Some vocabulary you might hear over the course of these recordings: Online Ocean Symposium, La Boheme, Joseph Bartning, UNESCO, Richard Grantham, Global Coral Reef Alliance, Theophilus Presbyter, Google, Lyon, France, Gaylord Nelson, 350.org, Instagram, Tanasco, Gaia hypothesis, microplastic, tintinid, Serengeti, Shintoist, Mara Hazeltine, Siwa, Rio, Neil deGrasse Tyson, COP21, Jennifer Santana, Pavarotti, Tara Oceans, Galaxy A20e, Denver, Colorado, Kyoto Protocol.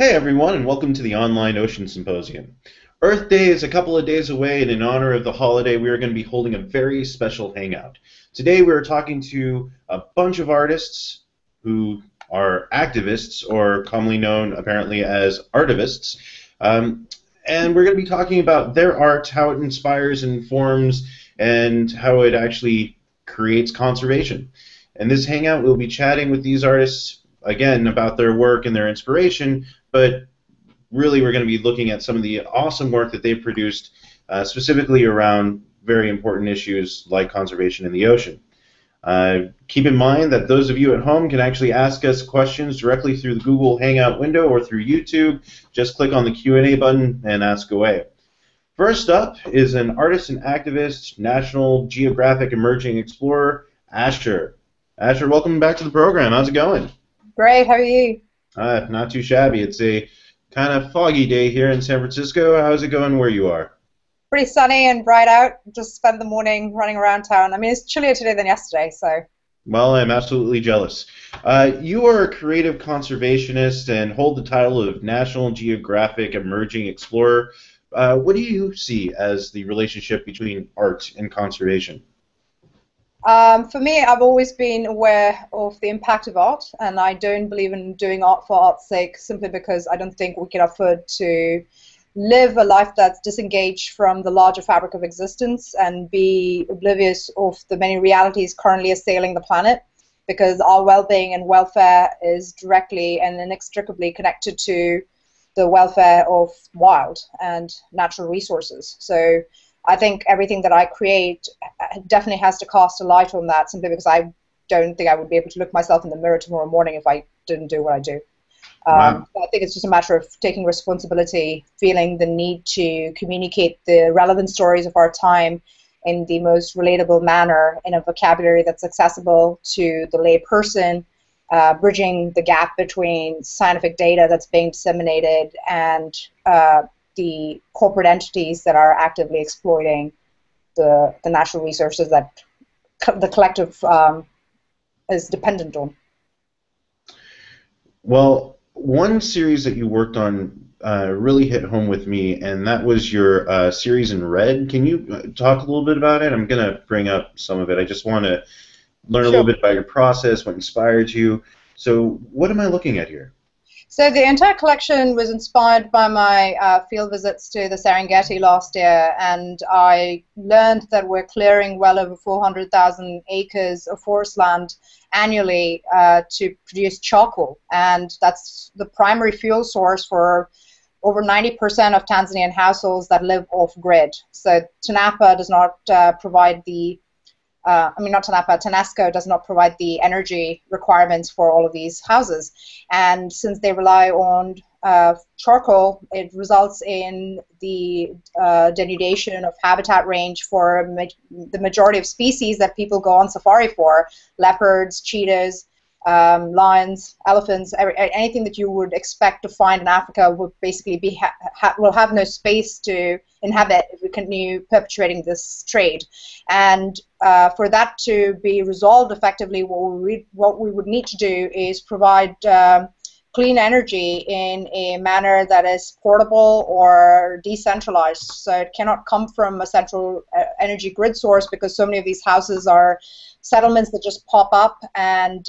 Hey everyone, and welcome to the Online Ocean Symposium. Earth Day is a couple of days away, and in honor of the holiday, we are going to be holding a very special hangout. Today we are talking to a bunch of artists who are activists, or commonly known apparently as artivists, and we're going to be talking about their art, how it inspires and informs, and how it actually creates conservation. In this hangout, we'll be chatting with these artists, again, about their work and their inspiration, but really we're going to be looking at some of the awesome work that they've produced, specifically around very important issues like conservation in the ocean. Keep in mind that those of you at home can actually ask us questions directly through the Google Hangout window or through YouTube. Just click on the Q&A button and ask away. First up is an artist and activist, National Geographic Emerging Explorer, Asher. Asher, welcome back to the program. How's it going? Great, how are you? Not too shabby. It's a kind of foggy day here in San Francisco. How's it going where you are? Pretty sunny and bright out. Just spent the morning running around town. I mean, it's chillier today than yesterday, so. Well, I'm absolutely jealous. You are a creative conservationist and hold the title of National Geographic Emerging Explorer. What do you see as the relationship between art and conservation? For me, I've always been aware of the impact of art, and I don't believe in doing art for art's sake simply because I don't think we can afford to live a life that's disengaged from the larger fabric of existence and be oblivious of the many realities currently assailing the planet, because our well-being and welfare is directly and inextricably connected to the welfare of wild and natural resources. So I think everything that I create definitely has to cast a light on that, simply because I don't think I would be able to look myself in the mirror tomorrow morning if I didn't do what I do. Wow. I think it's just a matter of taking responsibility, feeling the need to communicate the relevant stories of our time in the most relatable manner, in a vocabulary that's accessible to the lay person, bridging the gap between scientific data that's being disseminated and the corporate entities that are actively exploiting the natural resources that the collective is dependent on. Well, one series that you worked on really hit home with me, and that was your series in red. Can you talk a little bit about it? I'm going to bring up some of it. I just want to learn a little bit about your process, what inspired you. So what am I looking at here? So the entire collection was inspired by my field visits to the Serengeti last year, and I learned that we're clearing well over 400,000 acres of forest land annually to produce charcoal, and that's the primary fuel source for over 90% of Tanzanian households that live off-grid. So Tanapa does not provide the Tanasco does not provide the energy requirements for all of these houses, and since they rely on charcoal, it results in the denudation of habitat range for the majority of species that people go on safari for: leopards, cheetahs, lions, elephants. Anything that you would expect to find in Africa would basically be will have no space to inhabit if we continue perpetuating this trade. And for that to be resolved effectively, what we would need to do is provide clean energy in a manner that is portable or decentralized. So it cannot come from a central energy grid source, because so many of these houses are settlements that just pop up, and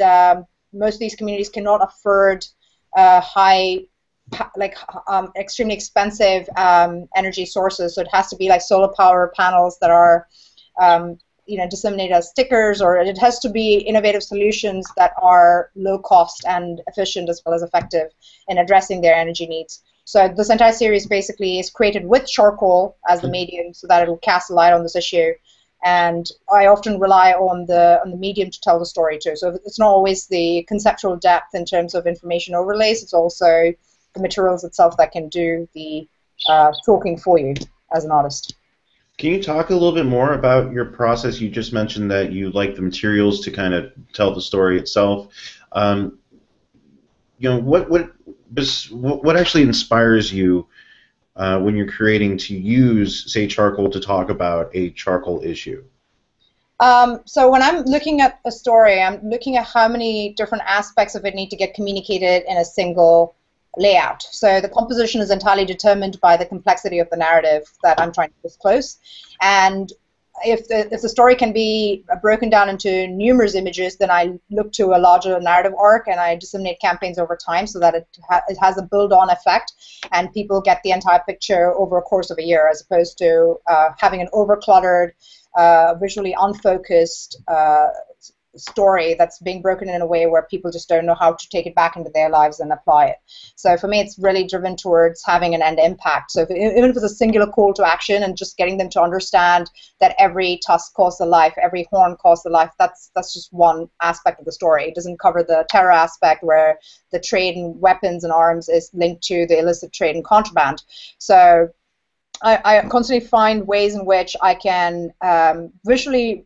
most of these communities cannot afford extremely expensive energy sources. So it has to be like solar power panels that are disseminated as stickers, or it has to be innovative solutions that are low cost and efficient as well as effective in addressing their energy needs. So this entire series basically is created with charcoal as the medium, so that it will cast a light on this issue. And I often rely on the medium to tell the story too. So it's not always the conceptual depth in terms of information overlays. It's also the materials itself that can do the talking for you as an artist. Can you talk a little bit more about your process? You just mentioned that you like the materials to kind of tell the story itself. What actually inspires you when you're creating to use, say, charcoal to talk about a charcoal issue? So when I'm looking at a story, I'm looking at how many different aspects of it need to get communicated in a single layout. So the composition is entirely determined by the complexity of the narrative that I'm trying to disclose. And if the story can be broken down into numerous images, then I look to a larger narrative arc and I disseminate campaigns over time so that it has a build-on effect and people get the entire picture over a course of a year, as opposed to having an over-cluttered, visually unfocused story that's being broken in a way where people just don't know how to take it back into their lives and apply it. So for me, it's really driven towards having an end impact. So even if it's a singular call to action and just getting them to understand that every tusk costs a life, every horn costs a life, that's just one aspect of the story. It doesn't cover the terror aspect where the trade in weapons and arms is linked to the illicit trade and contraband. So I constantly find ways in which I can visually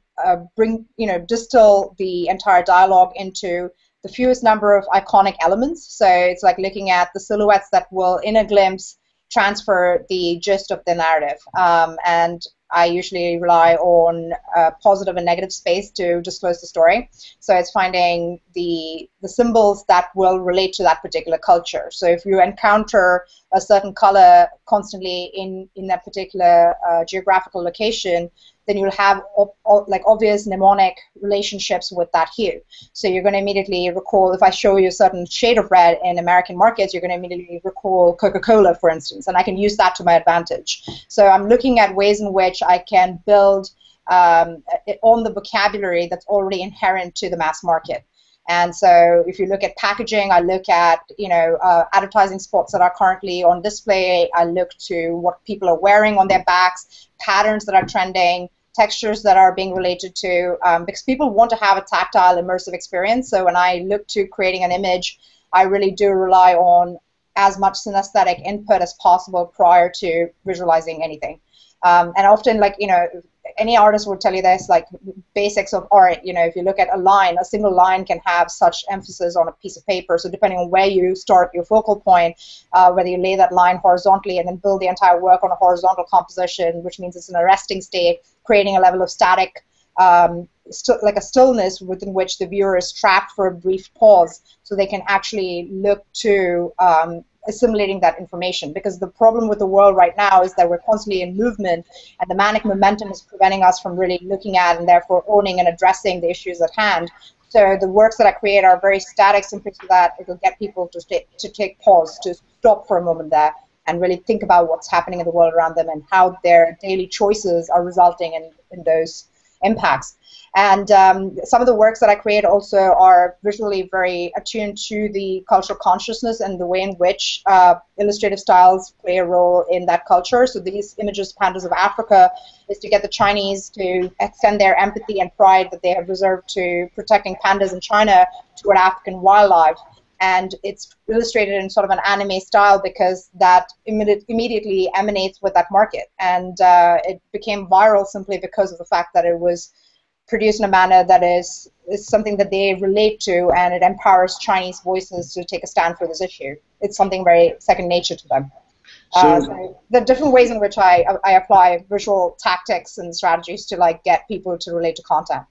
distill the entire dialogue into the fewest number of iconic elements. So it's like looking at the silhouettes that will, in a glimpse, transfer the gist of the narrative. And I usually rely on positive and negative space to disclose the story. So it's finding the symbols that will relate to that particular culture. So if you encounter a certain color constantly in that particular geographical location, then you'll have obvious mnemonic relationships with that hue. So you're going to immediately recall, if I show you a certain shade of red in American markets, you're going to immediately recall Coca-Cola, for instance, and I can use that to my advantage. So I'm looking at ways in which I can build on the vocabulary that's already inherent to the mass market. And so if you look at packaging, I look at advertising spots that are currently on display. I look to what people are wearing on their backs, patterns that are trending, textures that are being related to, because people want to have a tactile, immersive experience. So when I look to creating an image, I really do rely on as much synesthetic input as possible prior to visualizing anything. And often, any artist will tell you there's basics of art. If you look at a line, a single line can have such emphasis on a piece of paper. So depending on where you start your focal point, whether you lay that line horizontally and then build the entire work on a horizontal composition, which means it's an arresting state, creating a level of static, like a stillness within which the viewer is trapped for a brief pause, so they can actually look to assimilating that information. Because the problem with the world right now is that we're constantly in movement, and the manic momentum is preventing us from really looking at and therefore owning and addressing the issues at hand. So the works that I create are very static, simply so that it will get people to take pause, to stop for a moment there and really think about what's happening in the world around them and how their daily choices are resulting in those impacts. And some of the works that I create also are visually very attuned to the cultural consciousness and the way in which illustrative styles play a role in that culture. So these images, Pandas of Africa, is to get the Chinese to extend their empathy and pride that they have reserved to protecting pandas in China toward African wildlife. And it's illustrated in sort of an anime style because that immediately emanates with that market. And it became viral simply because of the fact that it was produced in a manner that is something that they relate to, and it empowers Chinese voices to take a stand for this issue. It's something very second nature to them. So the different ways in which I apply visual tactics and strategies to get people to relate to content.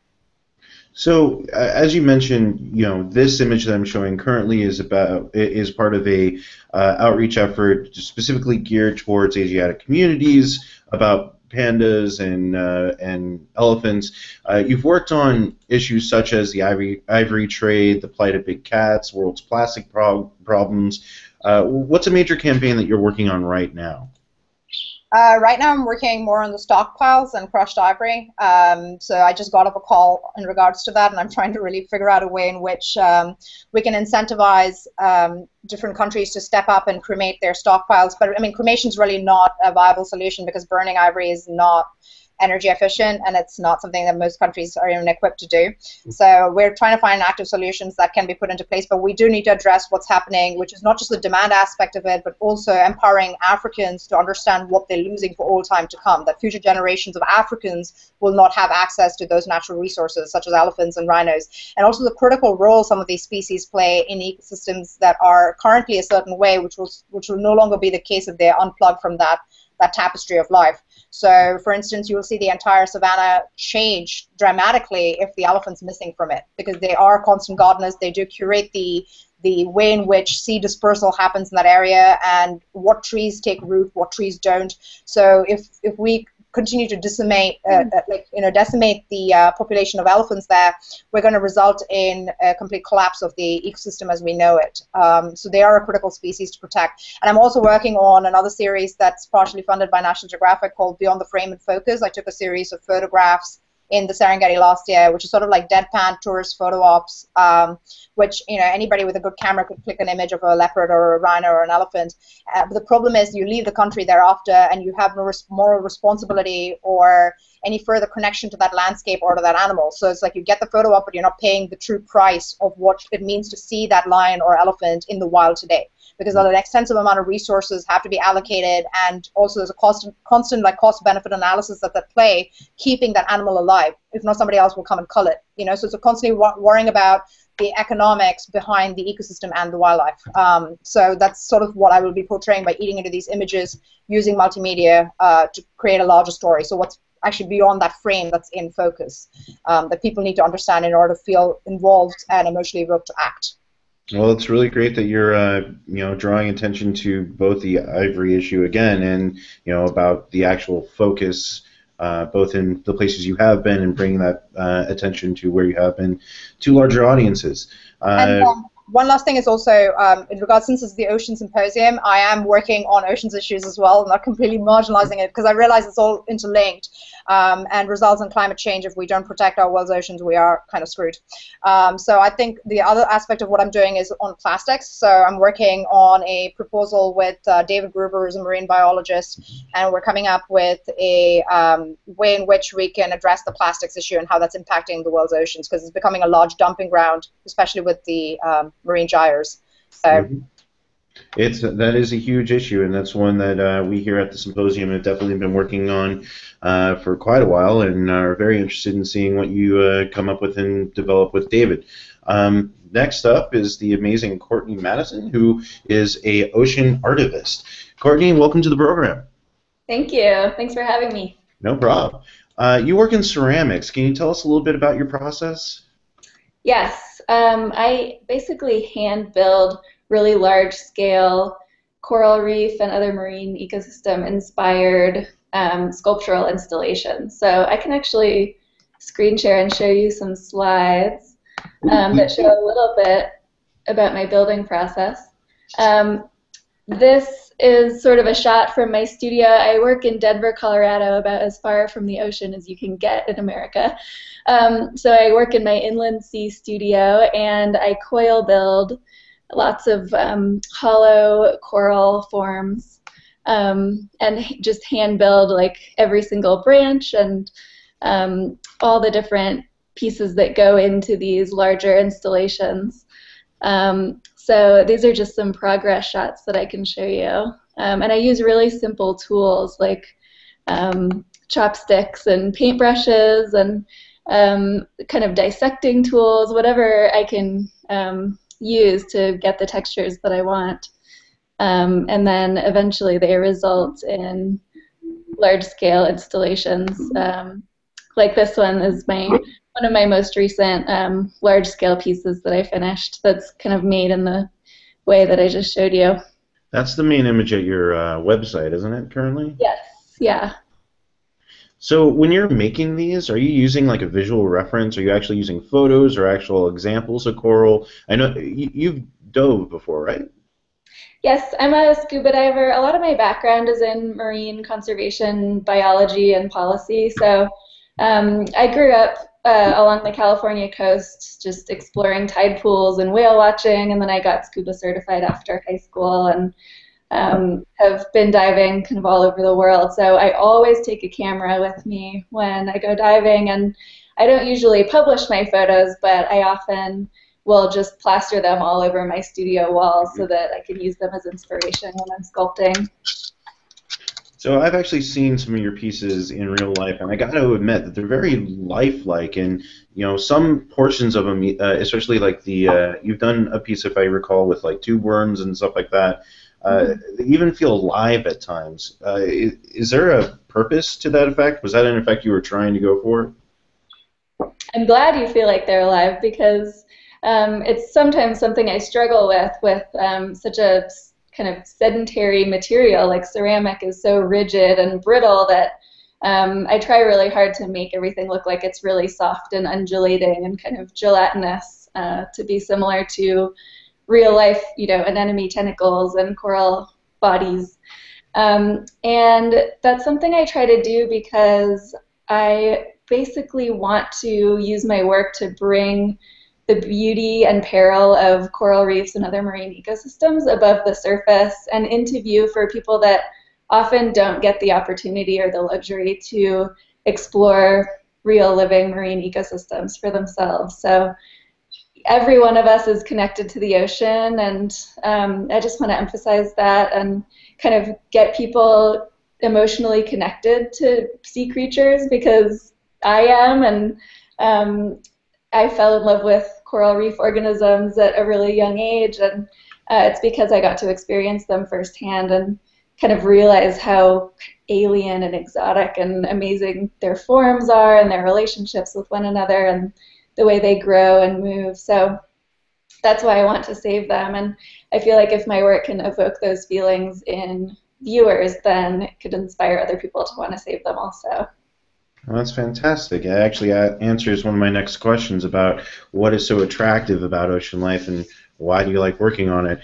So as you mentioned, this image that I'm showing currently is part of a outreach effort specifically geared towards Asiatic communities about pandas and elephants. You've worked on issues such as the ivory trade, the plight of big cats, world's plastic problems. What's a major campaign that you're working on right now? Right now I'm working more on the stockpiles and crushed ivory. So I just got up a call in regards to that, and I'm trying to really figure out a way in which we can incentivize different countries to step up and cremate their stockpiles. But I mean, cremation is really not a viable solution because burning ivory is not energy efficient, and it's not something that most countries are even equipped to do. So we're trying to find active solutions that can be put into place, but we do need to address what's happening, which is not just the demand aspect of it, but also empowering Africans to understand what they're losing for all time to come, that future generations of Africans will not have access to those natural resources such as elephants and rhinos, and also the critical role some of these species play in ecosystems that are currently a certain way, which will no longer be the case if they're unplugged from that tapestry of life. So, for instance, you will see the entire savanna change dramatically if the elephant's missing from it, because they are constant gardeners. They do curate the the way in which sea dispersal happens in that area and what trees take root, what trees don't. So if we continue to decimate, decimate the population of elephants there, we're going to result in a complete collapse of the ecosystem as we know it. So they are a critical species to protect. And I'm also working on another series that's partially funded by National Geographic called Beyond the Frame and Focus. I took a series of photographs in the Serengeti last year, which is sort of like deadpan tourist photo ops, which anybody with a good camera could click an image of a leopard or a rhino or an elephant. But the problem is you leave the country thereafter and you have no moral responsibility or any further connection to that landscape or to that animal. So it's like you get the photo op, but you're not paying the true price of what it means to see that lion or elephant in the wild today, because an extensive amount of resources have to be allocated, and also there's a constant like cost-benefit analysis that's at play, keeping that animal alive. If not, somebody else will come and cull it. So it's a constantly worrying about the economics behind the ecosystem and the wildlife. So that's sort of what I will be portraying by eating into these images, using multimedia to create a larger story. So what's actually beyond that frame that's in focus, that people need to understand in order to feel involved and emotionally evoked to act. Well, it's really great that you're, drawing attention to both the ivory issue again, and about the actual focus, both in the places you have been and bringing that attention to where you have been to larger audiences. And, one last thing is also, in regards, since it's the Ocean Symposium, I am working on oceans issues as well, not completely marginalizing it, because I realize it's all interlinked, and results in climate change. If we don't protect our world's oceans, we are kind of screwed. So I think the other aspect of what I'm doing is on plastics. So I'm working on a proposal with David Gruber, who's a marine biologist, and we're coming up with a way in which we can address the plastics issue and how that's impacting the world's oceans, because it's becoming a large dumping ground, especially with the marine gyres. So that is a huge issue, and that's one that we here at the symposium have definitely been working on for quite a while, and are very interested in seeing what you come up with and develop with David. Next up is the amazing Courtney Madison, who is an ocean artivist. Courtney, welcome to the program. Thank you. Thanks for having me. No problem. You work in ceramics. Can you tell us a little bit about your process? Yes. I basically hand build really large scale coral reef and other marine ecosystem inspired sculptural installations. So I can actually screen share and show you some slides that show a little bit about my building process. This is sort of a shot from my studio. I work in Denver, Colorado, about as far from the ocean as you can get in America. So I work in my inland sea studio, and I coil build lots of hollow coral forms, and just hand build like every single branch and all the different pieces that go into these larger installations. So these are just some progress shots that I can show you. And I use really simple tools like chopsticks and paintbrushes and kind of dissecting tools, whatever I can use to get the textures that I want. And then eventually they result in large-scale installations. Like this one is one of my most recent large-scale pieces that I finished, that's kind of made in the way that I just showed you. That's the main image at your website, isn't it, currently? Yes, yeah. So when you're making these, are you using like a visual reference? Are you actually using photos or actual examples of coral? I know you've dove before, right? Yes, I'm a scuba diver. A lot of my background is in marine conservation, biology, and policy. So I grew up along the California coast, just exploring tide pools and whale watching, and then I got scuba certified after high school, and have been diving kind of all over the world. So I always take a camera with me when I go diving, and I don't usually publish my photos, but I often will just plaster them all over my studio wall so that I can use them as inspiration when I'm sculpting. So I've actually seen some of your pieces in real life, and I got to admit that they're very lifelike. And some portions of them, especially like the you've done a piece, if I recall, with like tube worms and stuff like that. They even feel alive at times. Is there a purpose to that effect? Was that an effect you were trying to go for? I'm glad you feel like they're alive, because It's sometimes something I struggle with such a kind of sedentary material, like ceramic is so rigid and brittle that I try really hard to make everything look like it's really soft and undulating and kind of gelatinous to be similar to real life, you know, anemone tentacles and coral bodies. And that's something I try to do because I basically want to use my work to bring the beauty and peril of coral reefs and other marine ecosystems above the surface and into view for people that often don't get the opportunity or the luxury to explore real living marine ecosystems for themselves. So every one of us is connected to the ocean, and I just want to emphasize that and kind of get people emotionally connected to sea creatures, because I am, and I fell in love with coral reef organisms at a really young age, and it's because I got to experience them firsthand and kind of realize how alien and exotic and amazing their forms are and their relationships with one another and the way they grow and move. So that's why I want to save them, and I feel like if my work can evoke those feelings in viewers, then it could inspire other people to want to save them also. Well, that's fantastic. It actually answers one of my next questions about what is so attractive about ocean life and why do you like working on it.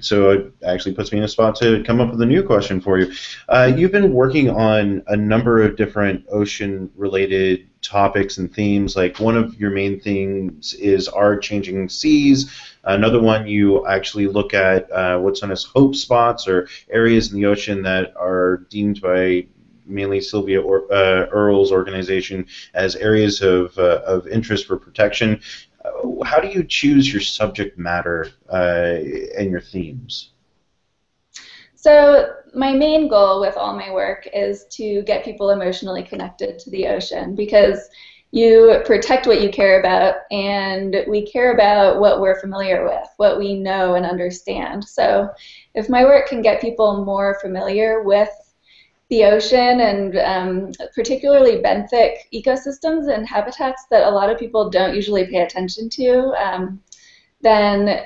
So it actually puts me in a spot to come up with a new question for you. You've been working on a number of different ocean-related topics and themes. Like, one of your main themes is our changing seas. Another one, you actually look at what's known as hope spots, or areas in the ocean that are deemed by mainly Sylvia Earle's organization as areas of interest for protection. How do you choose your subject matter and your themes? So my main goal with all my work is to get people emotionally connected to the ocean, because you protect what you care about, and we care about what we're familiar with, what we know and understand. So if my work can get people more familiar with the ocean and particularly benthic ecosystems and habitats that a lot of people don't usually pay attention to, then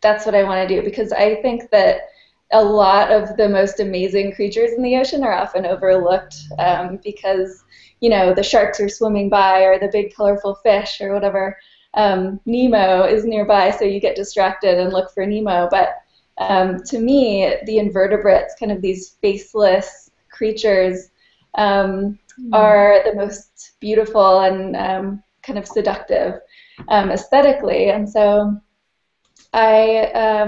that's what I want to do, because I think that a lot of the most amazing creatures in the ocean are often overlooked because, you know, the sharks are swimming by, or the big colorful fish or whatever. Nemo is nearby, so you get distracted and look for Nemo. But to me, the invertebrates, kind of these faceless creatures, are the most beautiful and kind of seductive aesthetically. And so I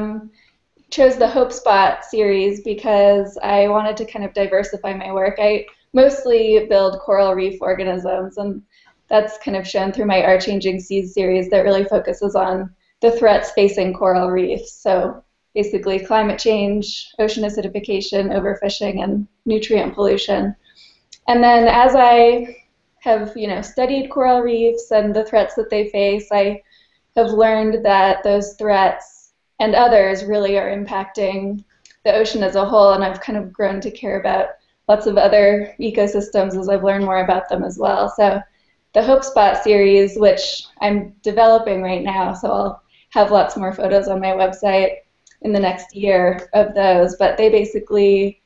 chose the Hope Spot series because I wanted to kind of diversify my work. I mostly build coral reef organisms, and that's kind of shown through my Our Changing Seas series that really focuses on the threats facing coral reefs. So basically climate change, ocean acidification, overfishing, and nutrient pollution. And then as I have, you know, studied coral reefs and the threats that they face, I have learned that those threats and others really are impacting the ocean as a whole, and I've kind of grown to care about lots of other ecosystems as I've learned more about them as well. So the Hope Spot series, which I'm developing right now, so I'll have lots more photos on my website in the next year of those, but they basically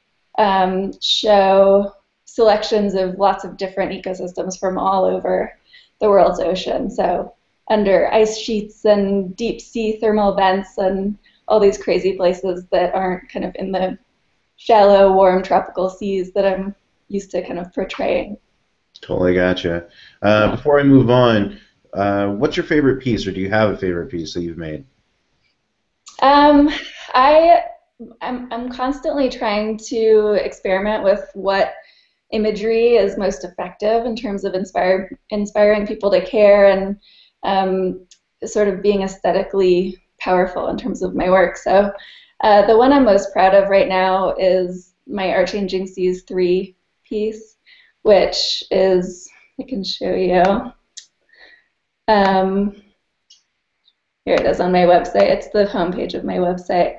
show selections of lots of different ecosystems from all over the world's ocean, so under ice sheets and deep sea thermal vents and all these crazy places that aren't kind of in the shallow, warm, tropical seas that I'm used to kind of portraying. Totally gotcha. Before I move on, what's your favorite piece, or do you have a favorite piece that you've made? I'm constantly trying to experiment with what imagery is most effective in terms of inspiring people to care and sort of being aesthetically powerful in terms of my work. So the one I'm most proud of right now is my Our Changing Seas 3 piece, which is, I can show you. Here it is on my website. It's the homepage of my website.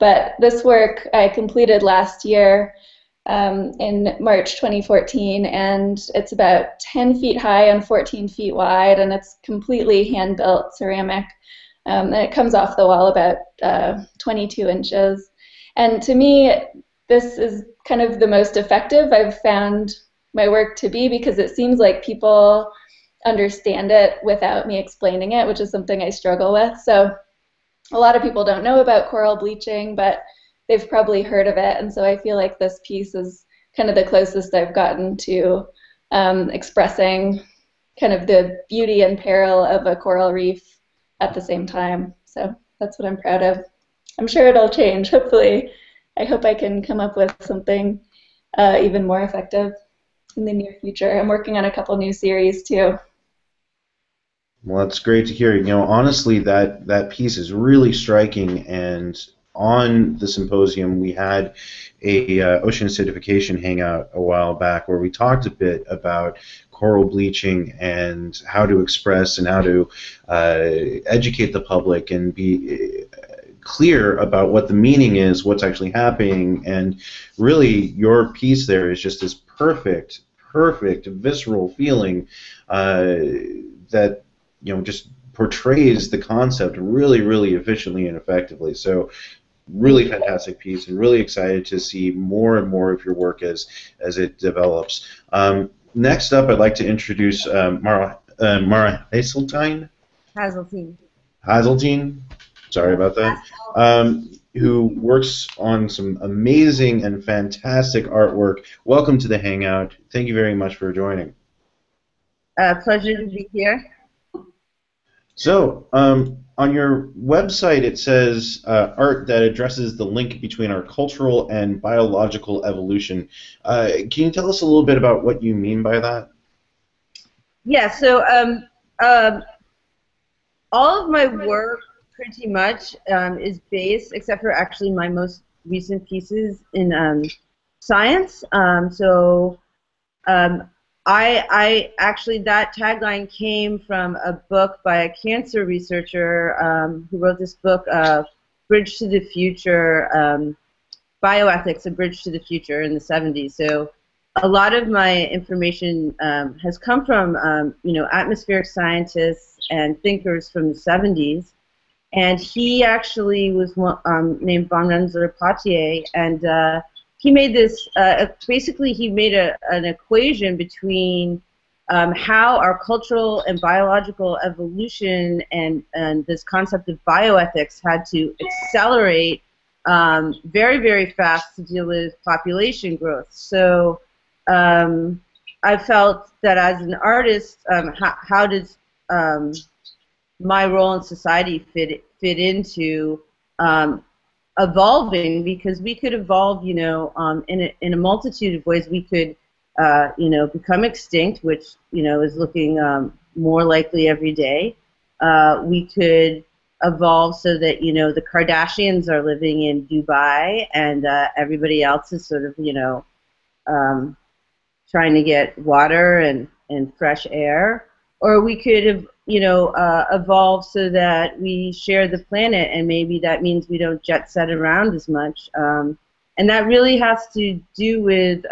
But this work I completed last year in March 2014, and it's about 10 feet high and 14 feet wide, and it's completely hand-built ceramic, and it comes off the wall about 22 inches. And to me, this is kind of the most effective I've found my work to be, because it seems like people understand it without me explaining it, which is something I struggle with. So a lot of people don't know about coral bleaching, but they've probably heard of it, and so I feel like this piece is kind of the closest I've gotten to expressing kind of the beauty and peril of a coral reef at the same time. So that's what I'm proud of. I'm sure it'll change, hopefully. I hope I can come up with something even more effective in the near future. I'm working on a couple new series, too. Well, it's great to hear. You know, honestly, that piece is really striking, and on the symposium, we had a ocean acidification hangout a while back where we talked a bit about coral bleaching and how to express and how to educate the public and be clear about what the meaning is, what's actually happening, and really your piece there is just this perfect, perfect visceral feeling that, you know, just portrays the concept really, really efficiently and effectively. So really fantastic piece, and really excited to see more and more of your work as it develops. Next up, I'd like to introduce Mara Hazeltine. Hazeltine. Sorry about that. Who works on some amazing and fantastic artwork. Welcome to the Hangout. Thank you very much for joining. Pleasure to be here. So, on your website it says art that addresses the link between our cultural and biological evolution. Can you tell us a little bit about what you mean by that? Yeah, so all of my work pretty much is based, except for actually my most recent pieces, in science. I actually, that tagline came from a book by a cancer researcher who wrote this book, Bridge to the Future, Bioethics, A Bridge to the Future, in the 70s. So a lot of my information has come from, you know, atmospheric scientists and thinkers from the 70s. And he actually was named Van Rensselaer Potter, and he made this, basically he made an equation between how our cultural and biological evolution and this concept of bioethics had to accelerate very, very fast to deal with population growth. So I felt that as an artist, how does my role in society fit into evolving, because we could evolve, you know, in a multitude of ways. We could, you know, become extinct, which, you know, is looking more likely every day. We could evolve so that, you know, the Kardashians are living in Dubai and everybody else is sort of, you know, trying to get water and fresh air. Or we could have, you know, evolve so that we share the planet, and maybe that means we don't jet set around as much. And that really has to do with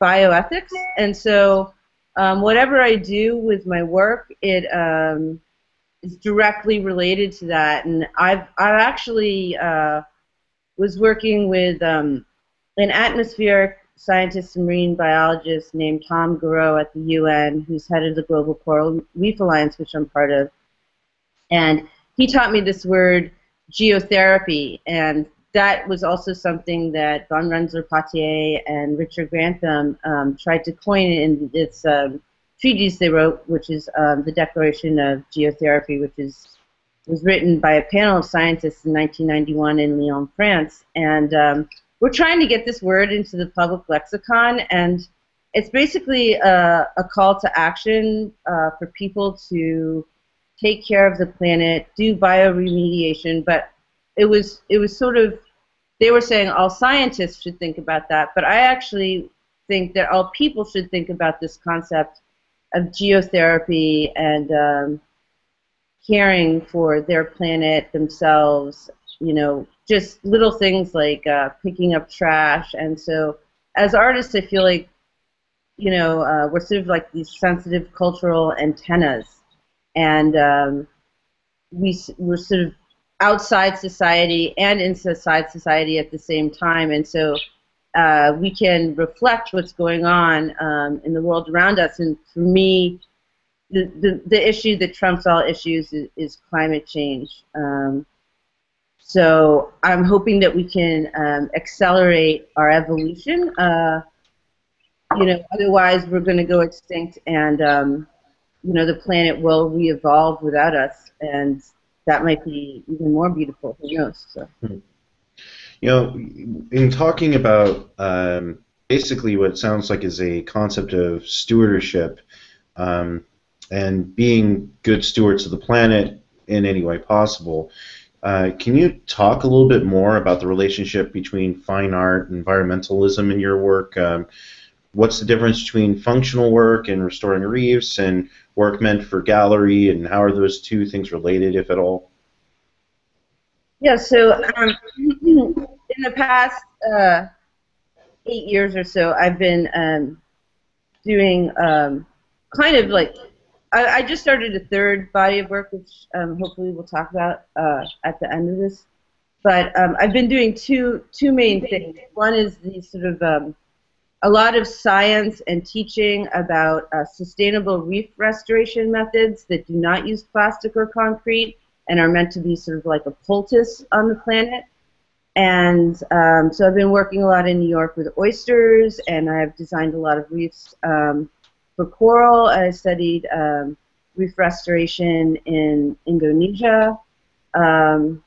bioethics. And so whatever I do with my work, it is directly related to that. And I've actually was working with an atmospheric scientist and marine biologist named Tom Goreau at the UN, who's head of the Global Coral Reef Alliance, which I'm part of. And he taught me this word, geotherapy, and that was also something that Van Rensselaer Potter and Richard Grantham tried to coin in this treatise they wrote, which is the Declaration of Geotherapy, which was written by a panel of scientists in 1991 in Lyon, France. And we're trying to get this word into the public lexicon, and it's basically a call to action for people to take care of the planet, do bioremediation. But it was sort of, they were saying all scientists should think about that, but I actually think that all people should think about this concept of geotherapy and caring for their planet, themselves, you know, just little things like picking up trash. And so as artists, I feel like, you know, we're sort of like these sensitive cultural antennas, and we're sort of outside society and inside society at the same time, and so we can reflect what's going on in the world around us. And for me, the issue that trumps all issues is climate change. So I'm hoping that we can accelerate our evolution. You know, otherwise we're going to go extinct, and you know, the planet will re-evolve without us, and that might be even more beautiful. Who knows? So. You know, in talking about basically what sounds like is a concept of stewardship and being good stewards of the planet in any way possible. Can you talk a little bit more about the relationship between fine art, environmentalism in your work? What's the difference between functional work and restoring reefs and work meant for gallery, and how are those two things related, if at all? Yeah, so in the past 8 years or so, I've been doing kind of like, I just started a third body of work, which hopefully we'll talk about at the end of this. But I've been doing two main things. One is the sort of a lot of science and teaching about sustainable reef restoration methods that do not use plastic or concrete and are meant to be sort of like a poultice on the planet. And so I've been working a lot in New York with oysters, and I've designed a lot of reefs for coral. I studied reef restoration in Indonesia, and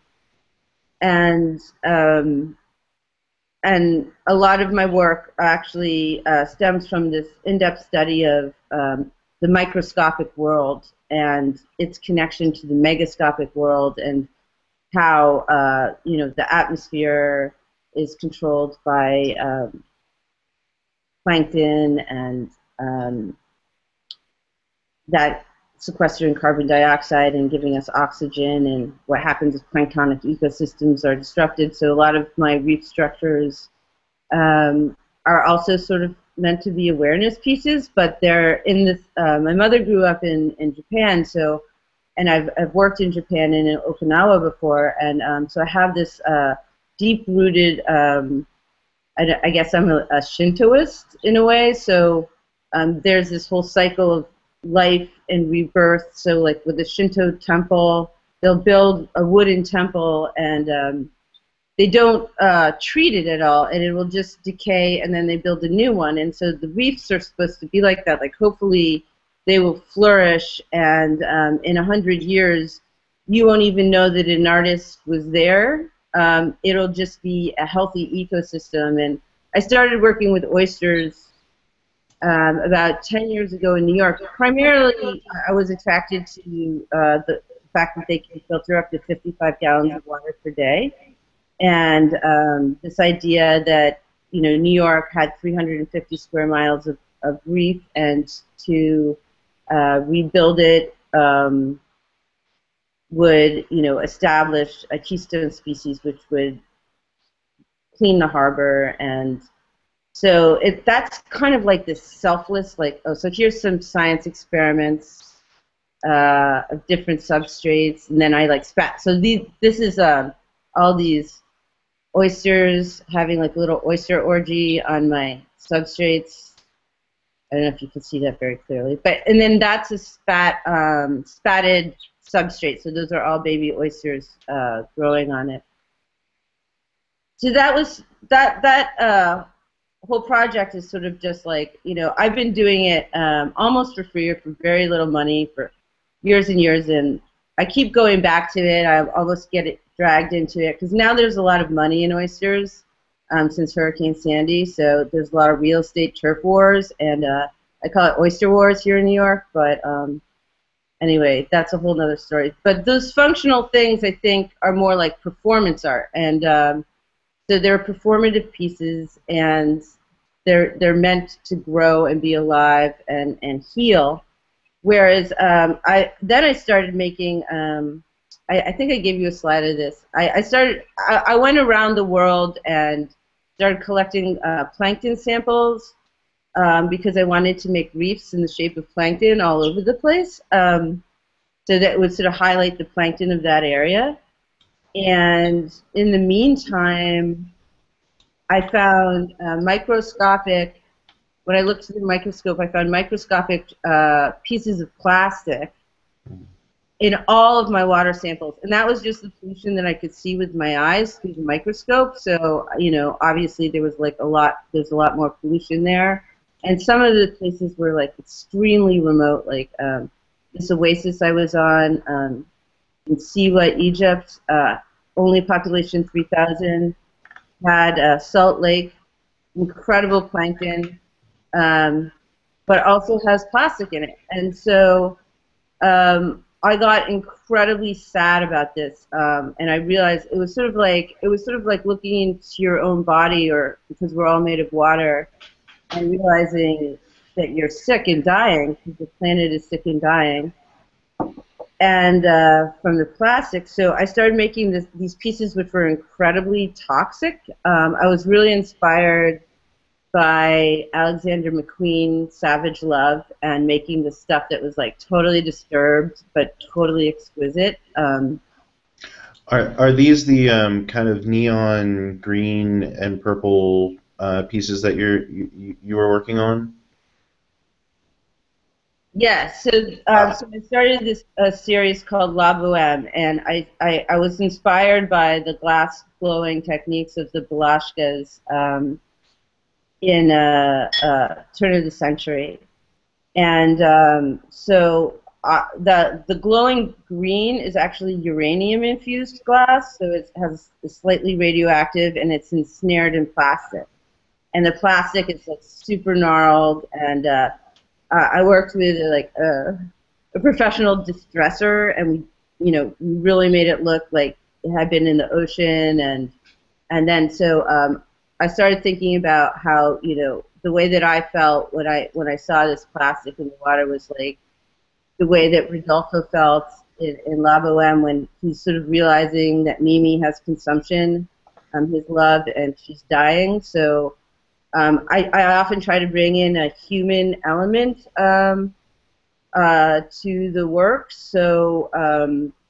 a lot of my work actually stems from this in-depth study of the microscopic world and its connection to the megascopic world, and how you know, the atmosphere is controlled by plankton, and that sequestering carbon dioxide and giving us oxygen, and what happens if planktonic ecosystems are disrupted. So a lot of my reef structures are also sort of meant to be awareness pieces, but they're in this, my mother grew up in Japan, so, and I've worked in Japan and in Okinawa before, and so I have this deep-rooted, I guess I'm a Shintoist in a way, so there's this whole cycle of life and rebirth. So like with the Shinto temple, they'll build a wooden temple, and they don't treat it at all, and it will just decay, and then they build a new one. And so the reefs are supposed to be like that. Like, hopefully they will flourish, and in 100 years you won't even know that an artist was there. It'll just be a healthy ecosystem. And I started working with oysters about 10 years ago in New York. Primarily, I was attracted to the fact that they can filter up to 55 gallons of water per day, and this idea that, you know, New York had 350 square miles of reef, and to rebuild it would, you know, establish a keystone species, which would clean the harbor. And so that's kind of like this selfless, like, oh, so here's some science experiments of different substrates, and then I like spat. So this is all these oysters having like a little oyster orgy on my substrates. I don't know if you can see that very clearly, but, and then that's a spatted substrate. So those are all baby oysters growing on it. So that was that whole project is sort of just like, you know, I've been doing it almost for free or for very little money for years and years, and I keep going back to it. I almost get it dragged into it, because now there's a lot of money in oysters since Hurricane Sandy, so there's a lot of real estate turf wars, and I call it oyster wars here in New York, but anyway, that's a whole other story. But those functional things, I think, are more like performance art, and so they're performative pieces, and they're meant to grow and be alive and heal. Whereas I started making, I think I gave you a slide of this. I went around the world and started collecting plankton samples because I wanted to make reefs in the shape of plankton all over the place. So that would sort of highlight the plankton of that area. And in the meantime, I found microscopic, when I looked through the microscope, I found microscopic pieces of plastic in all of my water samples. And that was just the pollution that I could see with my eyes through the microscope. So, you know, obviously there was like there's a lot more pollution there. And some of the places were like extremely remote, like this oasis I was on in Siwa, Egypt, only population 3,000, had Salt Lake, incredible plankton, but also has plastic in it. And so I got incredibly sad about this, and I realized it was sort of like looking into your own body, or because we're all made of water, and realizing that you're sick and dying because the planet is sick and dying, and from the plastic. So I started making these pieces, which were incredibly toxic. I was really inspired by Alexander McQueen, Savage Love, and making the stuff that was like totally disturbed but totally exquisite. Are these the kind of neon green and purple pieces that you were working on? Yes. Yeah, so I started this series called La Boheme, and I was inspired by the glass blowing techniques of the Belashkas. In turn of the century, and so the glowing green is actually uranium-infused glass, so it has is slightly radioactive, and it's ensnared in plastic, and the plastic is like super gnarled. And I worked with like a professional distresser, and we, you know, really made it look like it had been in the ocean, and then so. I started thinking about how, you know, the way that I felt when I saw this plastic in the water was like the way that Rodolfo felt in La Boheme when he's sort of realizing that Mimi has consumption, his love, and she's dying. So I often try to bring in a human element to the work so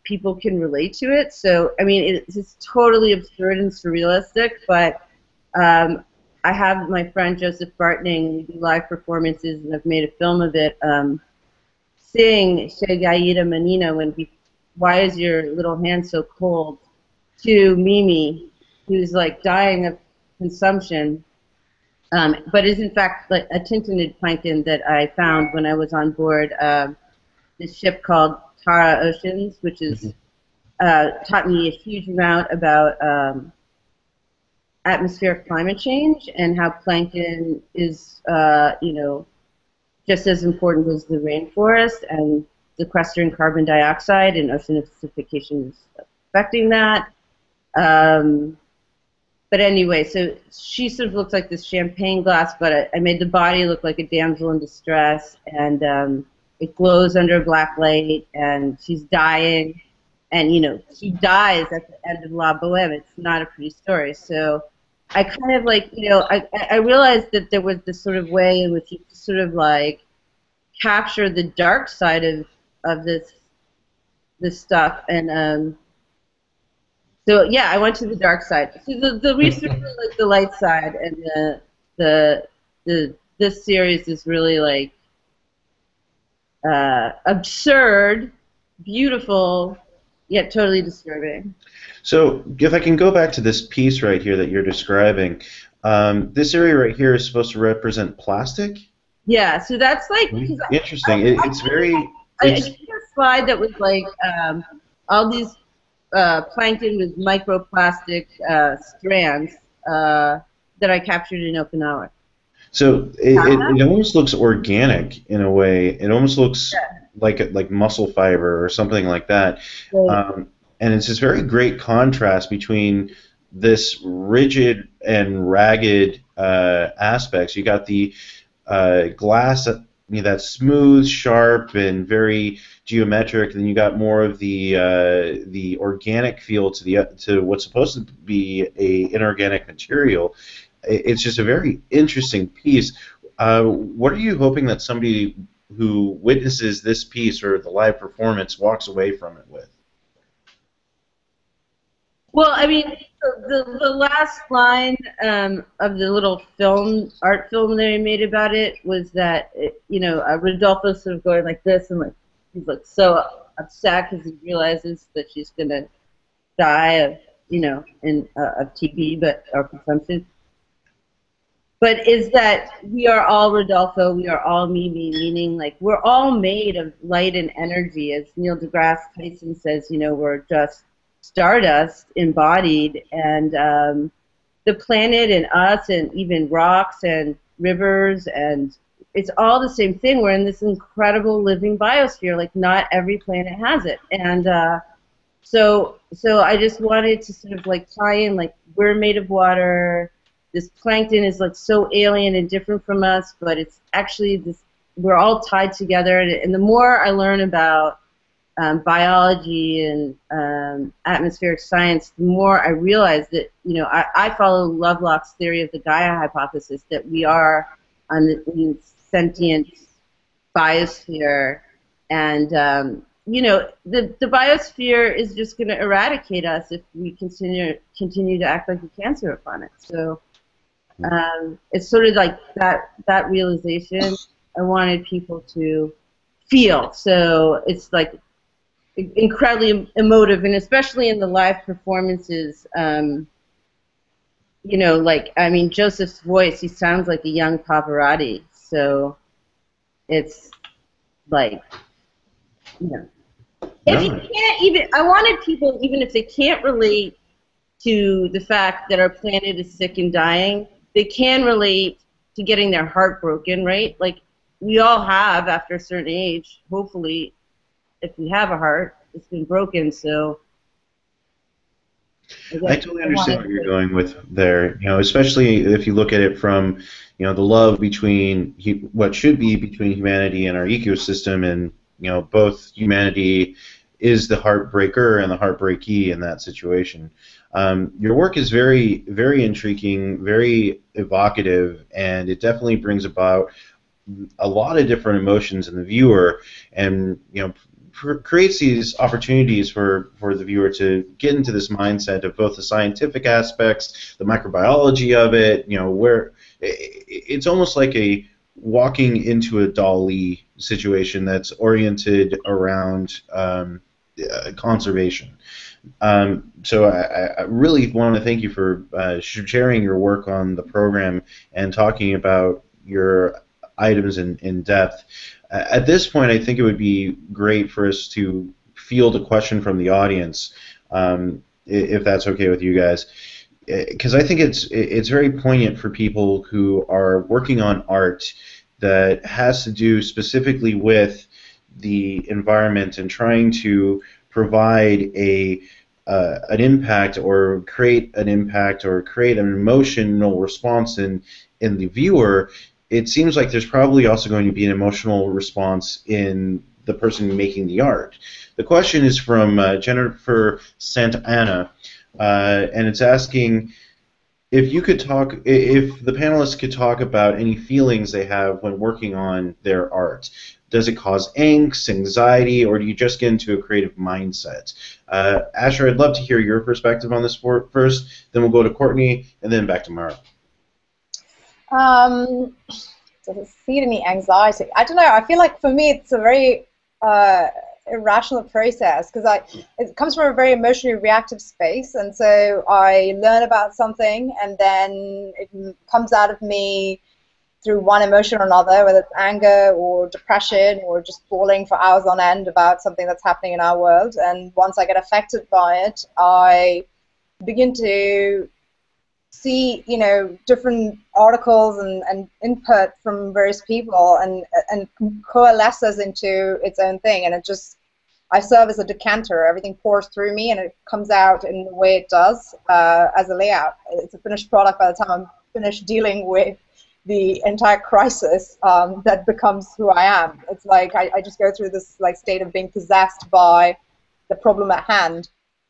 people can relate to it. So, I mean, it's totally absurd and surrealistic, but I have my friend Joseph Bartning, we do live performances, and I've made a film of it, sing Che Gaida Menina, why is your little hand so cold, to Mimi, who's like dying of consumption, but is in fact like a tintinid plankton that I found when I was on board this ship called Tara Oceans, which is, taught me a huge amount about atmospheric climate change and how plankton is, you know, just as important as the rainforest, and sequestering carbon dioxide and ocean acidification is affecting that. But anyway, so she sort of looks like this champagne glass, but I made the body look like a damsel in distress, and it glows under a black light, and she's dying, and, you know, she dies at the end of La Boheme. It's not a pretty story. So I kind of like, you know, I realized that there was this sort of way in which you sort of like capture the dark side of this stuff, and so yeah, I went to the dark side. So the research was like the light side, and this series is really like absurd, beautiful, yet totally disturbing. So if I can go back to this piece right here that you're describing, this area right here is supposed to represent plastic? Yeah, so that's like... Interesting. It's very... I did a slide that was like all these plankton with microplastic strands that I captured in Okinawa. So it almost looks organic in a way. It almost looks... Yeah. Like muscle fiber or something like that, and it's this very great contrast between this rigid and ragged aspects. You got the glass that's smooth, sharp, and very geometric, and then you got more of the organic feel to what's supposed to be an inorganic material. it's just a very interesting piece. What are you hoping that somebody who witnesses this piece or the live performance walks away from it with? Well, I mean, the last line of the little art film that I made about it was that, Rodolfo's sort of going like this, and like he's like so upset because he realizes that she's gonna die of of TB, but or consumption. But is that we are all Rodolfo, we are all Mimi, meaning like we're all made of light and energy, as Neil deGrasse Tyson says. We're just stardust embodied, and the planet and us and even rocks and rivers, and it's all the same thing. We're in this incredible living biosphere. Like, not every planet has it, and so I just wanted to sort of like tie in, like, we're made of water. This plankton is like so alien and different from us, but it's actually this. We're all tied together, and the more I learn about biology and atmospheric science, the more I realize that, I follow Lovelock's theory of the Gaia hypothesis, that we are in sentient biosphere, and the biosphere is just going to eradicate us if we continue to act like we can survive on it. So it's sort of like that realization I wanted people to feel. So it's like incredibly emotive, and especially in the live performances, Joseph's voice, he sounds like a young Pavarotti, so it's like, if you can't even, I wanted people, even if they can't relate to the fact that our planet is sick and dying, they can relate to getting their heart broken, right? Like, we all have, after a certain age, hopefully, if we have a heart, it's been broken, so... I totally understand what you're going with there, especially if you look at it from, the love between what should be between humanity and our ecosystem, and, both humanity is the heartbreaker and the heartbreakee in that situation. Your work is very, very intriguing, very evocative, and it definitely brings about a lot of different emotions in the viewer, and creates these opportunities for the viewer to get into this mindset of both the scientific aspects, the microbiology of it. Where it's almost like a walking into a Dali situation that's oriented around conservation. So I really want to thank you for sharing your work on the program and talking about your items in depth. At this point, I think it would be great for us to field a question from the audience, if that's okay with you guys, because I think it's very poignant for people who are working on art that has to do specifically with the environment and trying to provide an impact, or create an impact, or create an emotional response in the viewer. It seems like there's probably also going to be an emotional response in the person making the art. The question is from Jennifer Santana, and it's asking if the panelists could talk about any feelings they have when working on their art. Does it cause angst, anxiety, or do you just get into a creative mindset? Asher, I'd love to hear your perspective on this first, then we'll go to Courtney, and then back to Mara. Does it feed any anxiety? I don't know. I feel like for me it's a very irrational process, because it comes from a very emotionally reactive space, and so I learn about something and then it comes out of me through one emotion or another, whether it's anger or depression or just bawling for hours on end about something that's happening in our world. And once I get affected by it, I begin to see, different articles and input from various people, and coalesces into its own thing, and I serve as a decanter. Everything pours through me, and it comes out in the way it does as a layout. It's a finished product by the time I'm finished dealing with the entire crisis that becomes who I am. It's like I just go through this like state of being possessed by the problem at hand.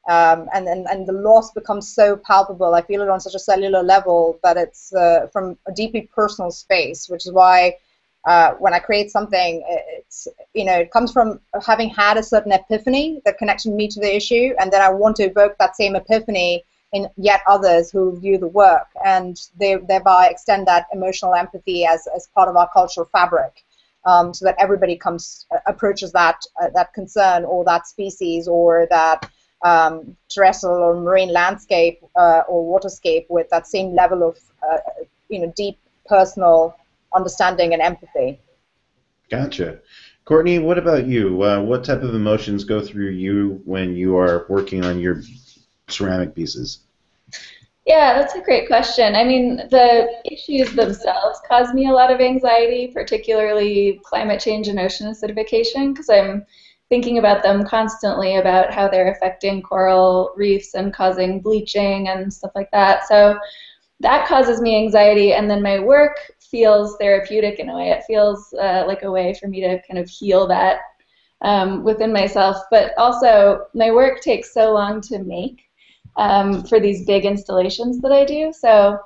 And the loss becomes so palpable. I feel it on such a cellular level that it's from a deeply personal space, which is why when I create something, it's, you know, it comes from having had a certain epiphany that connects me to the issue, and then I want to evoke that same epiphany in yet others who review the work, and they thereby extend that emotional empathy as part of our cultural fabric, so that everybody comes approaches that that concern or that species or that terrestrial or marine landscape or waterscape with that same level of you know, deep personal understanding and empathy. Gotcha. Courtney, what about you? What type of emotions go through you when you are working on your ceramic pieces? Yeah, that's a great question. I mean, the issues themselves cause me a lot of anxiety, particularly climate change and ocean acidification, because I'm thinking about them constantly, about how they're affecting coral reefs and causing bleaching and stuff like that. So that causes me anxiety, and then my work feels therapeutic in a way. It feels like a way for me to kind of heal that within myself. But also, my work takes so long to make for these big installations that I do. So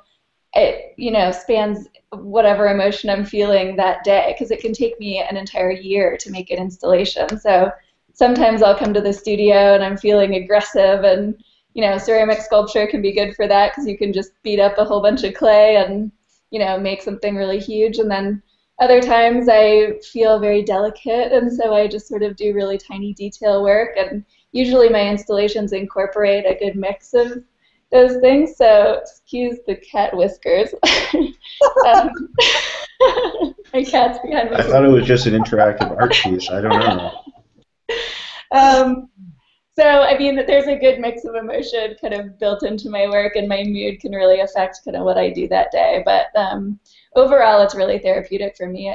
it, you know, spans whatever emotion I'm feeling that day, because it can take me an entire year to make an installation. So sometimes I'll come to the studio and I'm feeling aggressive, and, you know, ceramic sculpture can be good for that because you can just beat up a whole bunch of clay and, you know, make something really huge. And then other times I feel very delicate, and so I just sort of do really tiny detail work, and usually my installations incorporate a good mix of those things, so excuse the cat whiskers. My cat's behind me. I thought it was just an interactive art piece. I don't know. So, I mean, there's a good mix of emotion kind of built into my work, and my mood can really affect kind of what I do that day. But overall, it's really therapeutic for me.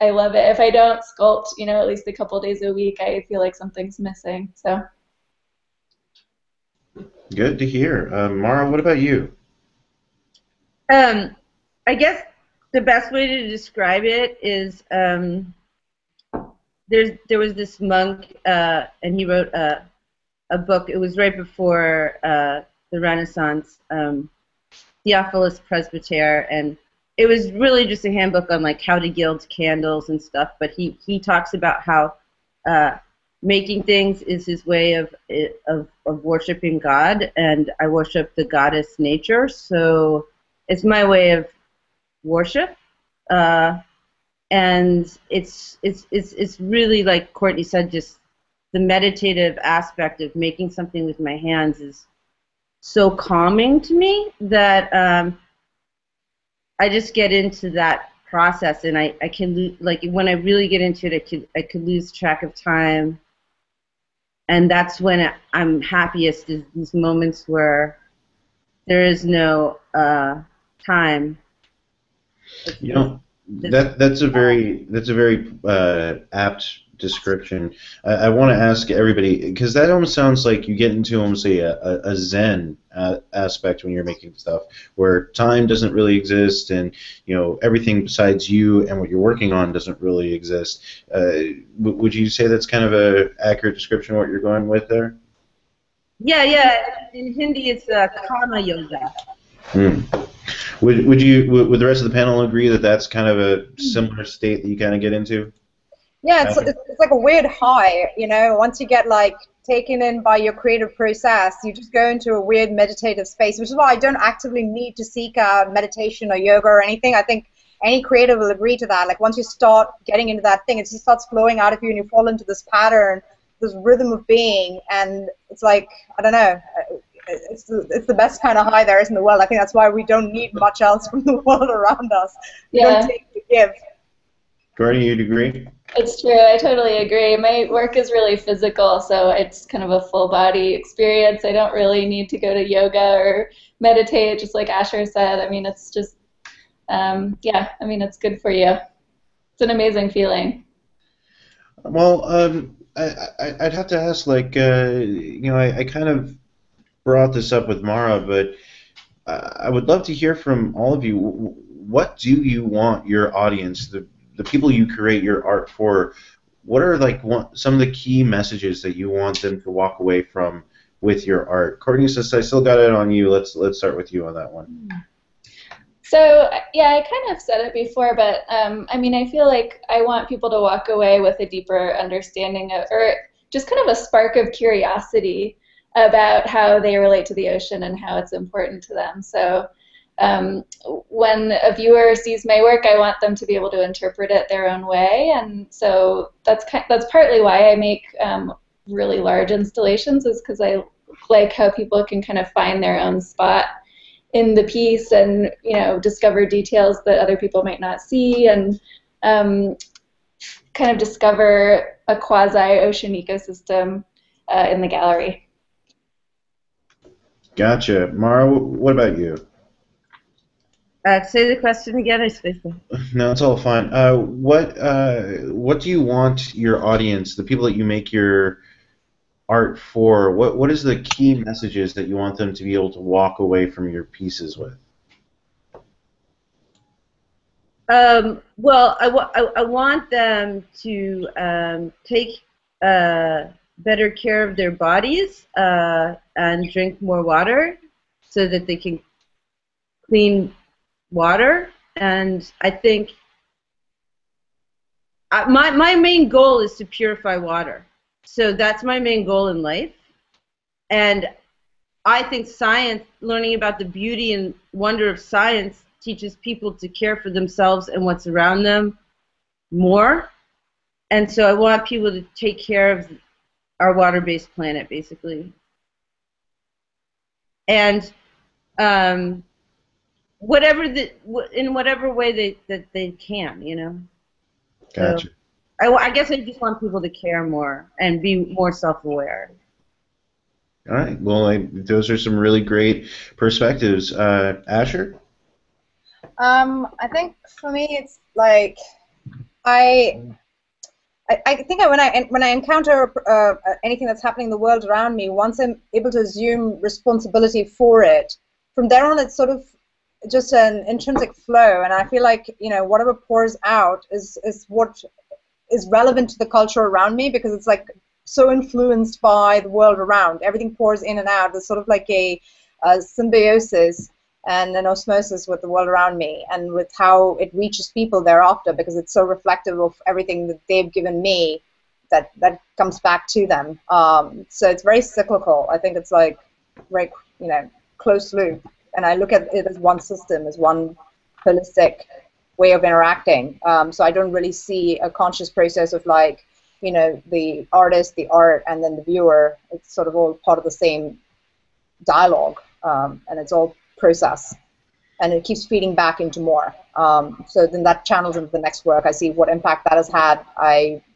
I love it. If I don't sculpt, you know, at least a couple days a week, I feel like something's missing. So. Good to hear. Mara, what about you? I guess the best way to describe it is there was this monk, and he wrote a book. It was right before the Renaissance, Theophilus Presbyter, and it was really just a handbook on like how to gild candles and stuff. But he talks about how making things is his way of worshiping God, and I worship the goddess nature, so it's my way of worship, and it's really, like Courtney said, just the meditative aspect of making something with my hands is so calming to me that I just get into that process, and I can, like, when I really get into it, I could lose track of time. And that's when I'm happiest, is these moments where there is no time. You know, that's a very apt description. I want to ask everybody, because that almost sounds like you get into almost a Zen aspect when you're making stuff, where time doesn't really exist, and, you know, everything besides you and what you're working on doesn't really exist. Would you say that's kind of an accurate description of what you're going with there? Yeah, yeah. In Hindi, it's karma yoga. Hmm. Would the rest of the panel agree that that's kind of a similar state that you kind of get into? Yeah, it's like a weird high, you know. Once you get, like, taken in by your creative process, you just go into a weird meditative space, which is why I don't actively need to seek out meditation or yoga or anything. I think any creative will agree to that. Like, once you start getting into that thing, it just starts flowing out of you, and you fall into this pattern, this rhythm of being, and it's like, I don't know, it's the best kind of high there is in the world. I think that's why we don't need much else from the world around us. We don't take to give. Courtney, you'd agree? It's true. I totally agree. My work is really physical, so it's kind of a full-body experience. I don't really need to go to yoga or meditate, just like Asher said. I mean, it's just, yeah, I mean, it's good for you. It's an amazing feeling. Well, I'd have to ask, like, you know, I kind of brought this up with Mara, but I would love to hear from all of you. What do you want your audience, the people you create your art for, what are, like, some of the key messages that you want them to walk away from with your art. Courtney says, I still got it on you. Let's start with you on that one. So, yeah, I kind of said it before, but, I mean, I feel like I want people to walk away with a deeper understanding of, or just kind of a spark of curiosity about how they relate to the ocean and how it's important to them. So when a viewer sees my work, I want them to be able to interpret it their own way. And so that's partly why I make really large installations, is because I like how people can kind of find their own spot in the piece and, you know, discover details that other people might not see, and kind of discover a quasi-ocean ecosystem in the gallery. Gotcha. Mara, what about you? Say the question again, I suppose. No, it's all fine. What do you want your audience, the people that you make your art for, what is the key messages that you want them to be able to walk away from your pieces with? Well, I want them to take better care of their bodies and drink more water so that they can clean water. And I think my main goal is to purify water. So that's my main goal in life. And I think science, learning about the beauty and wonder of science, teaches people to care for themselves and what's around them more. And so I want people to take care of our water-based planet, basically. And in whatever way that they can, you know. Gotcha. So, I guess I just want people to care more and be more self-aware. All right. Well, those are some really great perspectives. Asher? I think for me it's like I think when I encounter anything that's happening in the world around me, once I'm able to assume responsibility for it, from there on it's sort of just an intrinsic flow, and I feel like, you know, whatever pours out is what is relevant to the culture around me, because it's like so influenced by the world around. Everything pours in and out. There's sort of like a symbiosis and an osmosis with the world around me and with how it reaches people thereafter, because it's so reflective of everything that they've given me that comes back to them. So it's very cyclical. I think it's like very, you know, closed loop, and I look at it as one system, as one holistic way of interacting. So I don't really see a conscious process of, like, you know, the artist, the art, and then the viewer. It's sort of all part of the same dialogue, and it's all process, and it keeps feeding back into more. So then that channels into the next work. I see what impact that has had.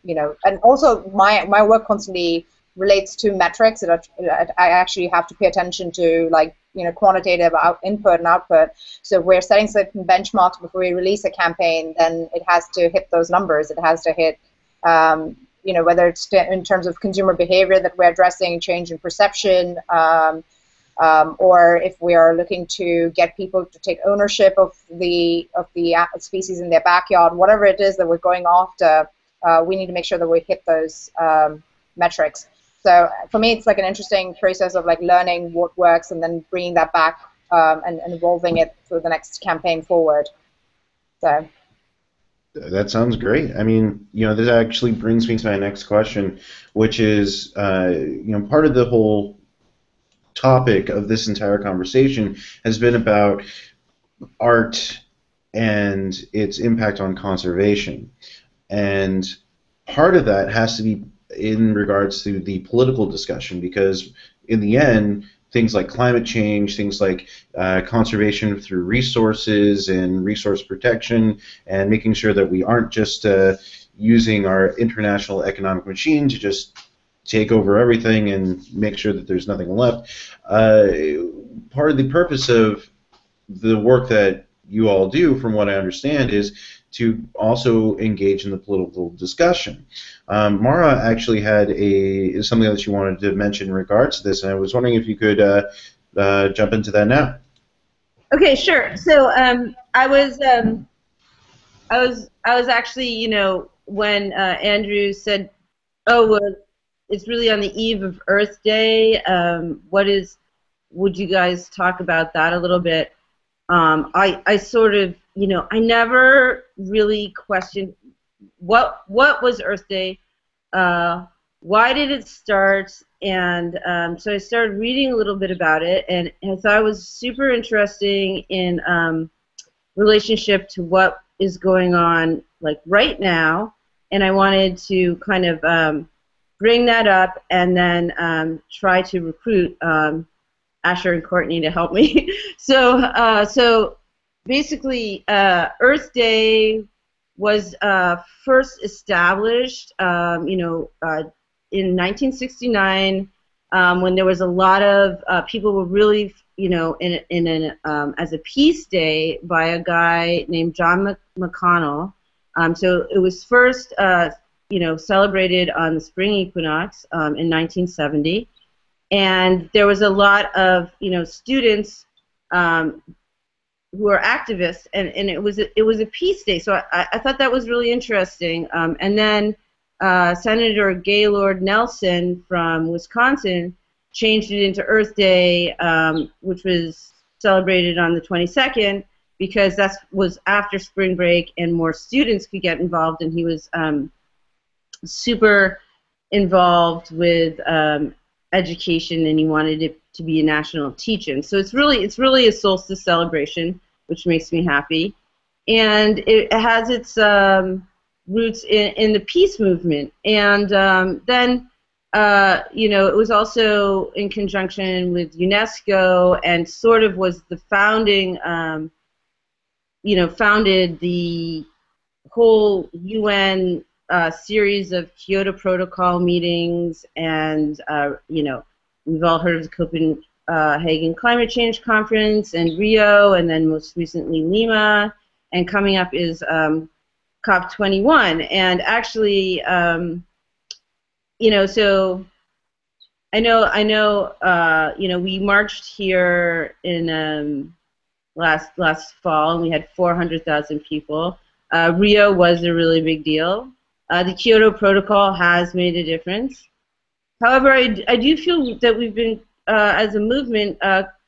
You know, and also my work constantly relates to metrics. I actually have to pay attention to, like, you know, quantitative input and output. So if we're setting certain benchmarks before we release a campaign, then it has to hit those numbers. It has to hit, you know, whether it's in terms of consumer behavior that we're addressing, change in perception, or if we are looking to get people to take ownership of the species in their backyard, whatever it is that we're going after, we need to make sure that we hit those metrics. So for me, it's like an interesting process of, like, learning what works and then bringing that back and evolving it for the next campaign forward. So that sounds great. I mean, you know, this actually brings me to my next question, which is, you know, part of the whole topic of this entire conversation has been about art and its impact on conservation, and part of that has to be in regards to the political discussion, because in the end, things like climate change, things like conservation through resources and resource protection, and making sure that we aren't just using our international economic machine to just take over everything and make sure that there's nothing left. Part of the purpose of the work that you all do, from what I understand, is to also engage in the political discussion. Mara actually had something that she wanted to mention in regards to this, and I was wondering if you could jump into that now. Okay, sure. So I was actually, you know, when Andrew said, "Oh, well, It's really on the eve of Earth Day. Would you guys talk about that a little bit? I sort of, you know, I never really questioned what was Earth Day, why did it start, and so I started reading a little bit about it, and so I was super interesting in relationship to what is going on like right now, and I wanted to kind of bring that up and then try to recruit Asher and Courtney to help me. So basically, Earth Day was first established, you know, in 1969, when there was a lot of people were really, you know, as a peace day by a guy named John McConnell. So it was first, you know, celebrated on the spring equinox in 1970. And there was a lot of, you know, students who were activists, and it was a peace day. So I thought that was really interesting. And then Senator Gaylord Nelson from Wisconsin changed it into Earth Day, which was celebrated on the 22nd, because that was after spring break and more students could get involved, and he was super involved with education, and he wanted it to be a national teach-in. So it's really a solstice celebration, which makes me happy, and it has its roots in the peace movement. And then you know, it was also in conjunction with UNESCO, and sort of was the founding, you know, founded the whole UN. Series of Kyoto Protocol meetings, and you know, we've all heard of the Copenhagen Climate Change Conference and Rio, and then most recently Lima, and coming up is COP21. And actually, you know, so I know, you know, we marched here in last fall, and we had 400,000 people. Rio was a really big deal. The Kyoto Protocol has made a difference. However, I do feel that we've been, as a movement,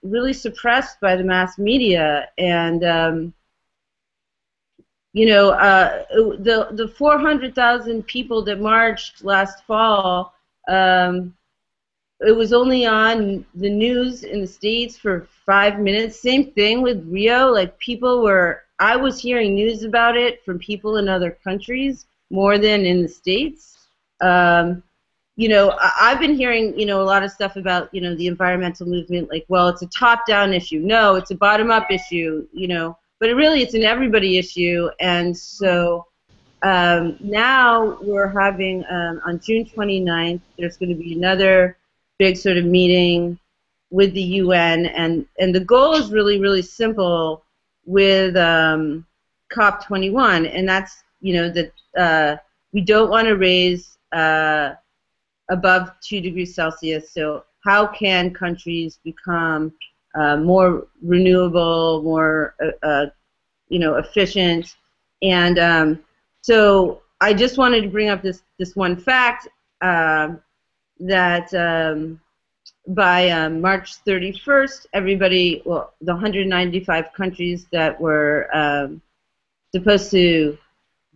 really suppressed by the mass media. And, you know, the 400,000 people that marched last fall, it was only on the news in the States for 5 minutes. Same thing with Rio. Like, people were, I was hearing news about it from people in other countries more than in the States. You know, I've been hearing, you know, a lot of stuff about, you know, the environmental movement, like, well, it's a top-down issue. No, it's a bottom-up issue, you know. But really, it's an everybody issue. And so now we're having, on June 29th, there's going to be another big sort of meeting with the UN. And the goal is really, really simple with COP21, and that's, you know, that we don't want to raise above 2 degrees Celsius. So how can countries become more renewable, more you know, efficient? And so I just wanted to bring up this one fact that by March 31st, everybody, well, the 195 countries that were supposed to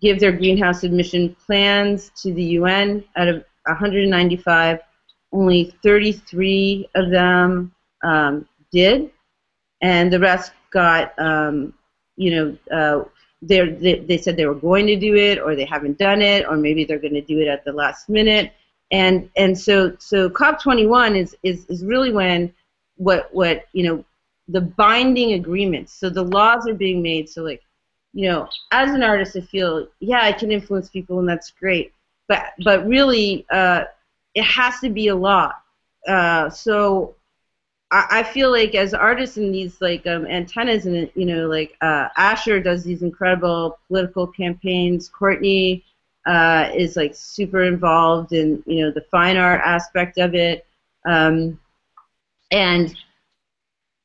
give their greenhouse emission plans to the UN, out of 195, only 33 of them did, and the rest got, you know, they said they were going to do it, or they haven't done it, or maybe they're going to do it at the last minute, and so COP21 is really when what you know, the binding agreements. So the laws are being made. So, like, you know, as an artist, I feel, yeah, I can influence people, and that's great. But really, it has to be a law. So I feel like, as artists in these, like, antennas, and, you know, like, Asher does these incredible political campaigns. Courtney is, like, super involved in, you know, the fine art aspect of it. And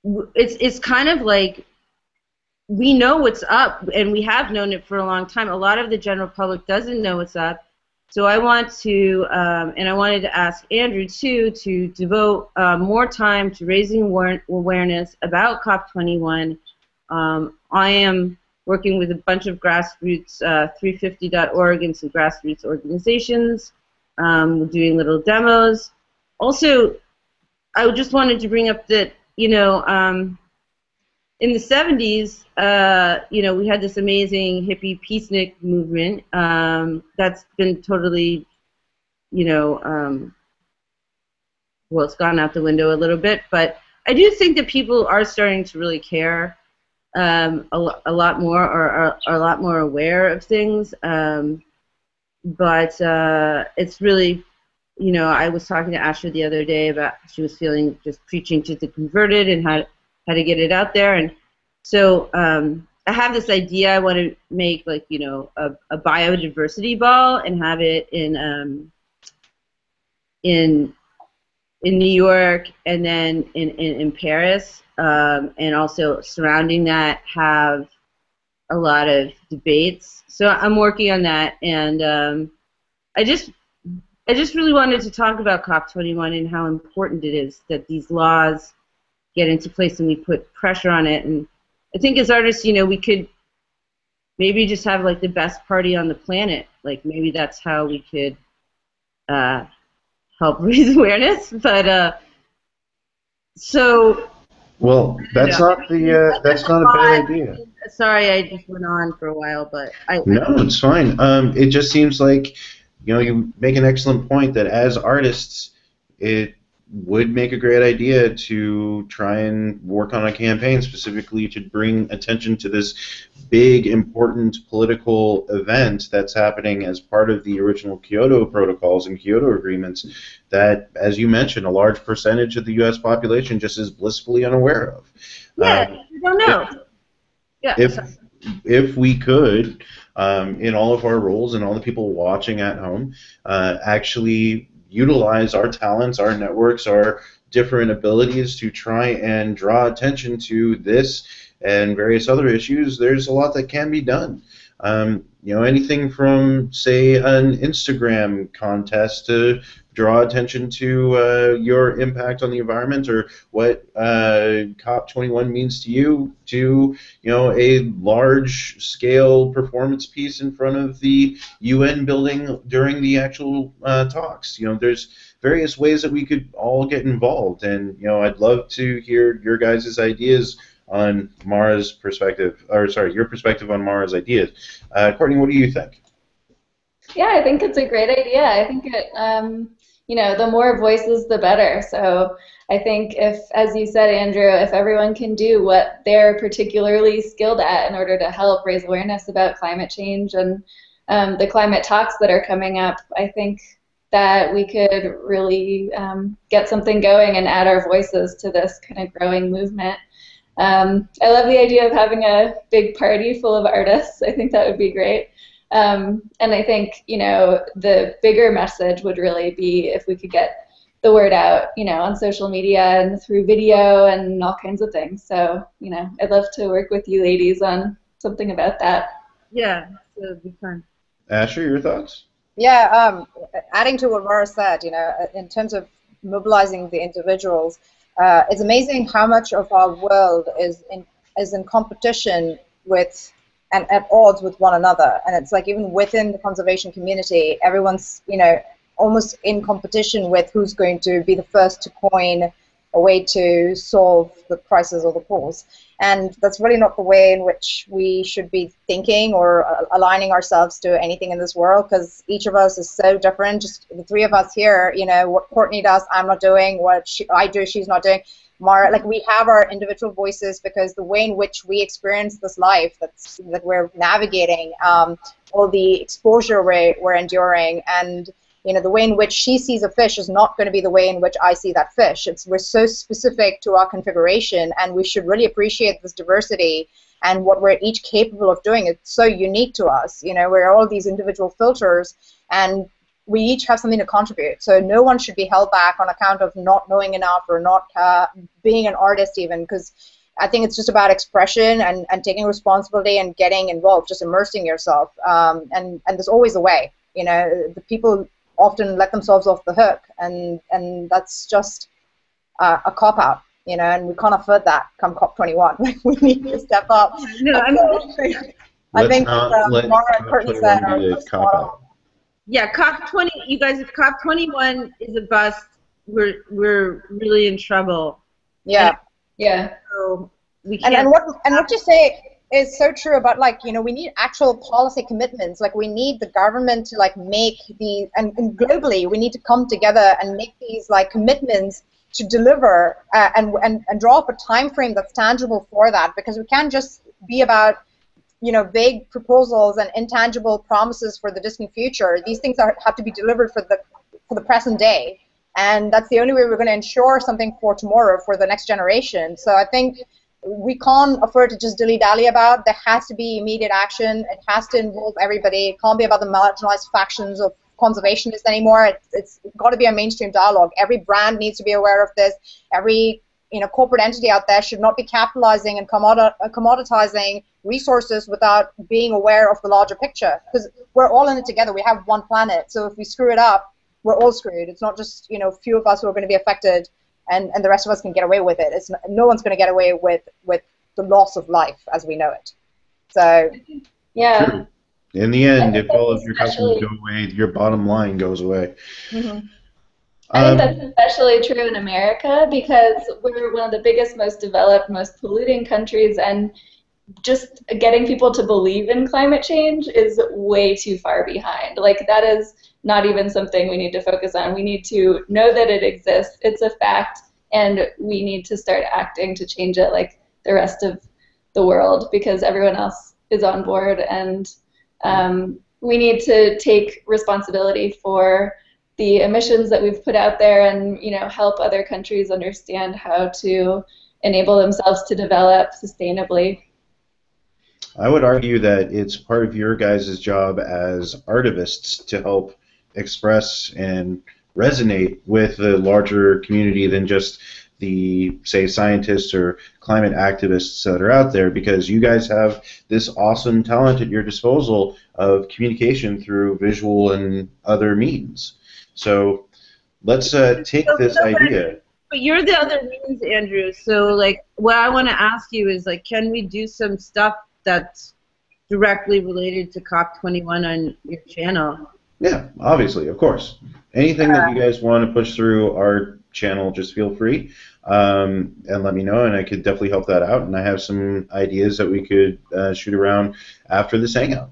it's kind of like, we know what's up, and we have known it for a long time. A lot of the general public doesn't know what's up, So I want to, and I wanted to ask Andrew, too, to devote more time to raising awareness about COP21. I am working with a bunch of grassroots, 350.org and some grassroots organizations. We're doing little demos. Also, I just wanted to bring up that, you know, in the 70s, you know, we had this amazing hippie peacenik movement that's been totally, you know, well, it's gone out the window a little bit, but I do think that people are starting to really care a lot more, or are a lot more aware of things. But it's really, you know, I was talking to Asher the other day about she was feeling just preaching to the converted and how to get it out there. And so I have this idea. I want to make, like, you know, a biodiversity ball and have it in New York and then in Paris, and also surrounding that have a lot of debates. So I'm working on that, and I just really wanted to talk about COP21 and how important it is that these laws get into place and we put pressure on it. And I think as artists, you know, we could maybe just have, like, the best party on the planet. Like, maybe that's how we could help raise awareness. But so, well, that's, you know, not the that's not a bad idea. Sorry, I just went on for a while, but no, it's fine. It just seems like, you know, you make an excellent point that as artists, it would make a great idea to try and work on a campaign specifically to bring attention to this big, important political event that's happening as part of the original Kyoto protocols and Kyoto agreements that, as you mentioned, a large percentage of the U.S. population just is blissfully unaware of. Yeah, you don't know. If we could, in all of our roles and all the people watching at home, actually utilize our talents, our networks, our different abilities to try and draw attention to this and various other issues, there's a lot that can be done. You know, anything from, say, an Instagram contest to draw attention to your impact on the environment or what COP21 means to you, to, you know, a large-scale performance piece in front of the UN building during the actual talks. You know, there's various ways that we could all get involved, and, you know, I'd love to hear your guys' ideas on Mara's perspective, or sorry, your perspective on Mara's ideas. Courtney, what do you think? Yeah, I think it's a great idea. I think it, you know, the more voices, the better. So I think if, as you said, Andrew, if everyone can do what they're particularly skilled at in order to help raise awareness about climate change and the climate talks that are coming up, I think that we could really get something going and add our voices to this kind of growing movement. I love the idea of having a big party full of artists. I think that would be great. And I think, you know, the bigger message would really be if we could get the word out, you know, on social media and through video and all kinds of things. So, you know, I'd love to work with you ladies on something about that. Yeah, it would be fun. Asher, your thoughts? Yeah, adding to what Mara said, you know, in terms of mobilizing the individuals, it's amazing how much of our world is in competition with and at odds with one another. And it's like even within the conservation community, everyone's, you know, almost in competition with who's going to be the first to coin a way to solve the crisis or the cause. And that's really not the way in which we should be thinking or aligning ourselves to anything in this world, because each of us is so different. Just the three of us here, you know, what Courtney does, I'm not doing. What I do, she's not doing. Mara, like, we have our individual voices because the way in which we experience this life that we're navigating, all the exposure we're enduring, and, you know, the way in which she sees a fish is not going to be the way in which I see that fish. We're so specific to our configuration, and we should really appreciate this diversity and what we're each capable of doing. It's so unique to us. You know, we're all these individual filters, and we each have something to contribute. So no one should be held back on account of not knowing enough or not being an artist even, because I think it's just about expression and taking responsibility and getting involved, just immersing yourself. And there's always a way. You know, the people often let themselves off the hook, and that's just a cop-out, you know, and we can't afford that come COP21. We need to step up. No, I think Mara and Courtney said are yeah, COP20, you guys, if COP21 is a bust, we're really in trouble. Yeah. Yeah. So we can't. And what you say is so true about, like, you know, we need actual policy commitments. Like, we need the government to, like, make these, and globally, we need to come together and make these, like, commitments to deliver and draw up a time frame that's tangible for that, because we can't just be about, you know, vague proposals and intangible promises for the distant future. These things have to be delivered for the present day, and that's the only way we're going to ensure something for tomorrow, for the next generation. So I think we can't afford to just dilly-dally about. There has to be immediate action. It has to involve everybody. It can't be about the marginalized factions of conservationists anymore. It's got to be a mainstream dialogue. Every brand needs to be aware of this. Every, you know, corporate entity out there should not be capitalizing and commoditizing resources without being aware of the larger picture, because we're all in it together. We have one planet, so if we screw it up, we're all screwed. It's not just, you know, few of us who are going to be affected, and the rest of us can get away with it. It's no one's going to get away with the loss of life as we know it. So, yeah. True. In the end, if all of your customers go away, your bottom line goes away. Mm-hmm. I think that's especially true in America, because we're one of the biggest, most developed, most polluting countries, and just getting people to believe in climate change is way too far behind. Like, that is not even something we need to focus on. We need to know that it exists, it's a fact, and we need to start acting to change it like the rest of the world, because everyone else is on board, and we need to take responsibility for the emissions that we've put out there, and, you know, help other countries understand how to enable themselves to develop sustainably. I would argue that it's part of your guys' job as artivists to help express and resonate with the larger community than just the, say, scientists or climate activists that are out there, because you guys have this awesome talent at your disposal of communication through visual and other means. So let's take this idea. But you're the other means, Andrew. So, like, what I want to ask you is, like, can we do some stuff that's directly related to COP21 on your channel? Yeah, obviously, of course. Anything that you guys want to push through our channel, just feel free and let me know, and I could definitely help that out. And I have some ideas that we could shoot around after this hangout.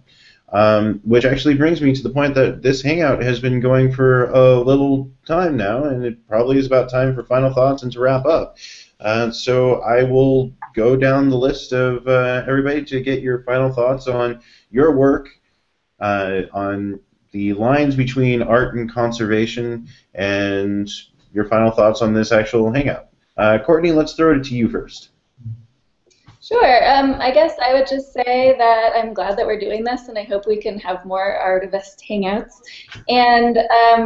Which actually brings me to the point that this hangout has been going for a little time now, and it probably is about time for final thoughts and to wrap up. So I will go down the list of everybody to get your final thoughts on your work, on the lines between art and conservation, and your final thoughts on this actual hangout. Courtney, let's throw it to you first. Sure. I guess I would just say that I'm glad that we're doing this, and I hope we can have more artivist hangouts. And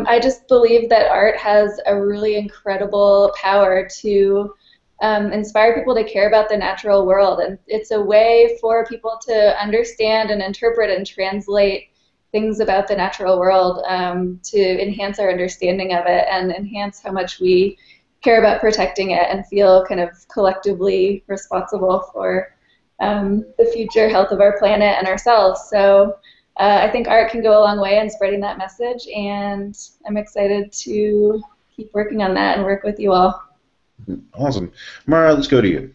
I just believe that art has a really incredible power to inspire people to care about the natural world. And it's a way for people to understand and interpret and translate things about the natural world to enhance our understanding of it and enhance how much we care about protecting it and feel kind of collectively responsible for the future health of our planet and ourselves. So I think art can go a long way in spreading that message, and I'm excited to keep working on that and work with you all. Awesome. Mara, let's go to you.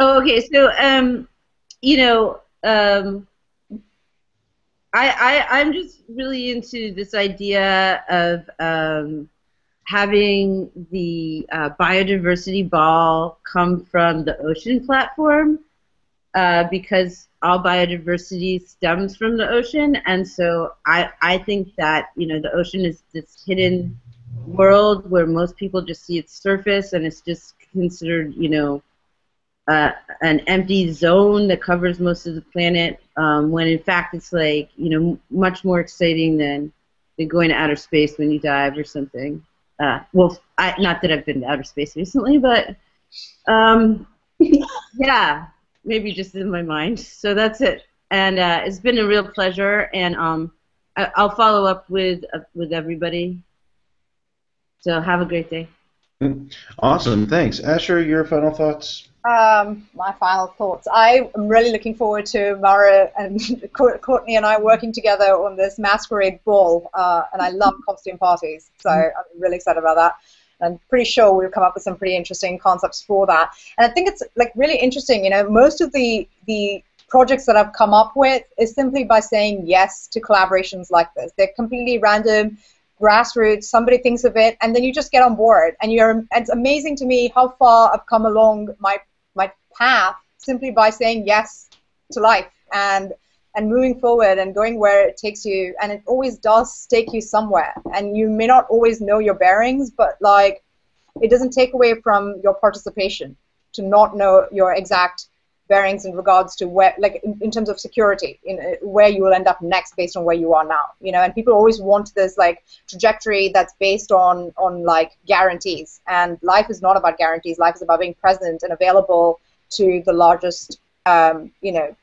Oh, okay. So, you know, I'm just really into this idea of having the biodiversity ball come from the ocean platform, because all biodiversity stems from the ocean, and so I think that, you know, the ocean is this hidden world where most people just see its surface, and it's just considered, you know, an empty zone that covers most of the planet, when in fact it's, like, you know, much more exciting than going to outer space when you dive or something. Well, not that I've been to outer space recently, but yeah, maybe just in my mind. So that's it. And it's been a real pleasure, and I'll follow up with everybody. So have a great day. Awesome, thanks. Asher, your final thoughts? My final thoughts. I am really looking forward to Mara and Courtney and I working together on this masquerade ball, and I love costume parties, so I'm really excited about that. I'm pretty sure we'll come up with some pretty interesting concepts for that. And I think it's like really interesting, you know, most of the projects that I've come up with is simply by saying yes to collaborations like this. They're completely random, grassroots, somebody thinks of it, and then you just get on board. And it's amazing to me how far I've come along my path simply by saying yes to life and moving forward and going where it takes you, and it always does take you somewhere. And you may not always know your bearings, but like it doesn't take away from your participation to not know your exact bearings in regards to where, like in terms of security, where you will end up next based on where you are now, you know. And people always want this like trajectory that's based on like guarantees, and life is not about guarantees. Life is about being present and available to the largest, you know,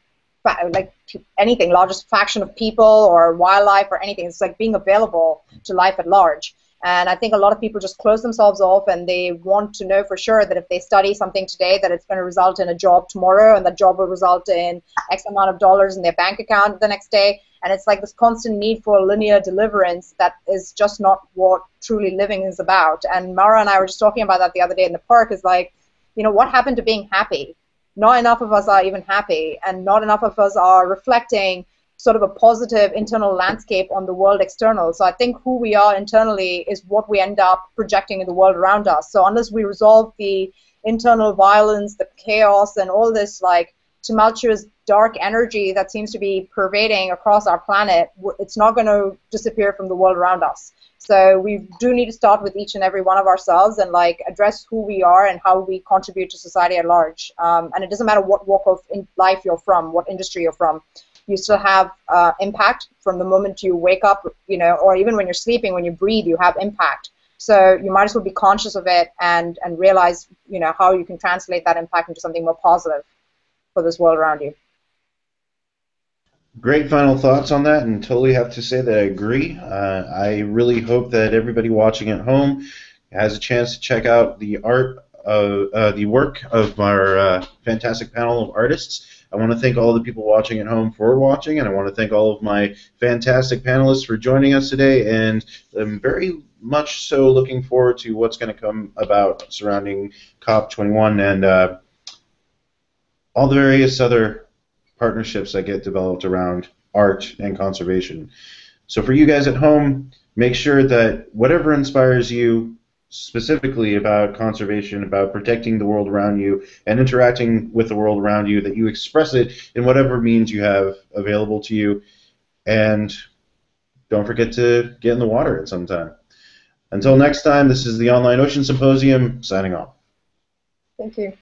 like anything, largest faction of people or wildlife or anything. It's like being available to life at large. And I think a lot of people just close themselves off, and they want to know for sure that if they study something today, that it's going to result in a job tomorrow, and that job will result in X amount of dollars in their bank account the next day. And it's like this constant need for linear deliverance that is just not what truly living is about. And Mara and I were just talking about that the other day in the park, is like, you know, what happened to being happy? Not enough of us are even happy, and not enough of us are reflecting sort of a positive internal landscape on the world external. So I think who we are internally is what we end up projecting in the world around us. So unless we resolve the internal violence, the chaos, and all this like tumultuous dark energy that seems to be pervading across our planet, it's not going to disappear from the world around us. So we do need to start with each and every one of ourselves and like address who we are and how we contribute to society at large. And it doesn't matter what walk of life you're from, what industry you're from. You still have impact from the moment you wake up, you know, or even when you're sleeping, when you breathe, you have impact. So you might as well be conscious of it and realize, you know, how you can translate that impact into something more positive for this world around you. Great final thoughts on that, and totally have to say that I agree. I really hope that everybody watching at home has a chance to check out the work of our fantastic panel of artists. I want to thank all the people watching at home for watching, and I want to thank all of my fantastic panelists for joining us today, and I'm very much so looking forward to what's going to come about surrounding COP21 and all the various other partnerships that get developed around art and conservation. So for you guys at home, make sure that whatever inspires you specifically about conservation, about protecting the world around you and interacting with the world around you, that you express it in whatever means you have available to you. And don't forget to get in the water at some time. Until next time, this is the Online Ocean Symposium, signing off. Thank you.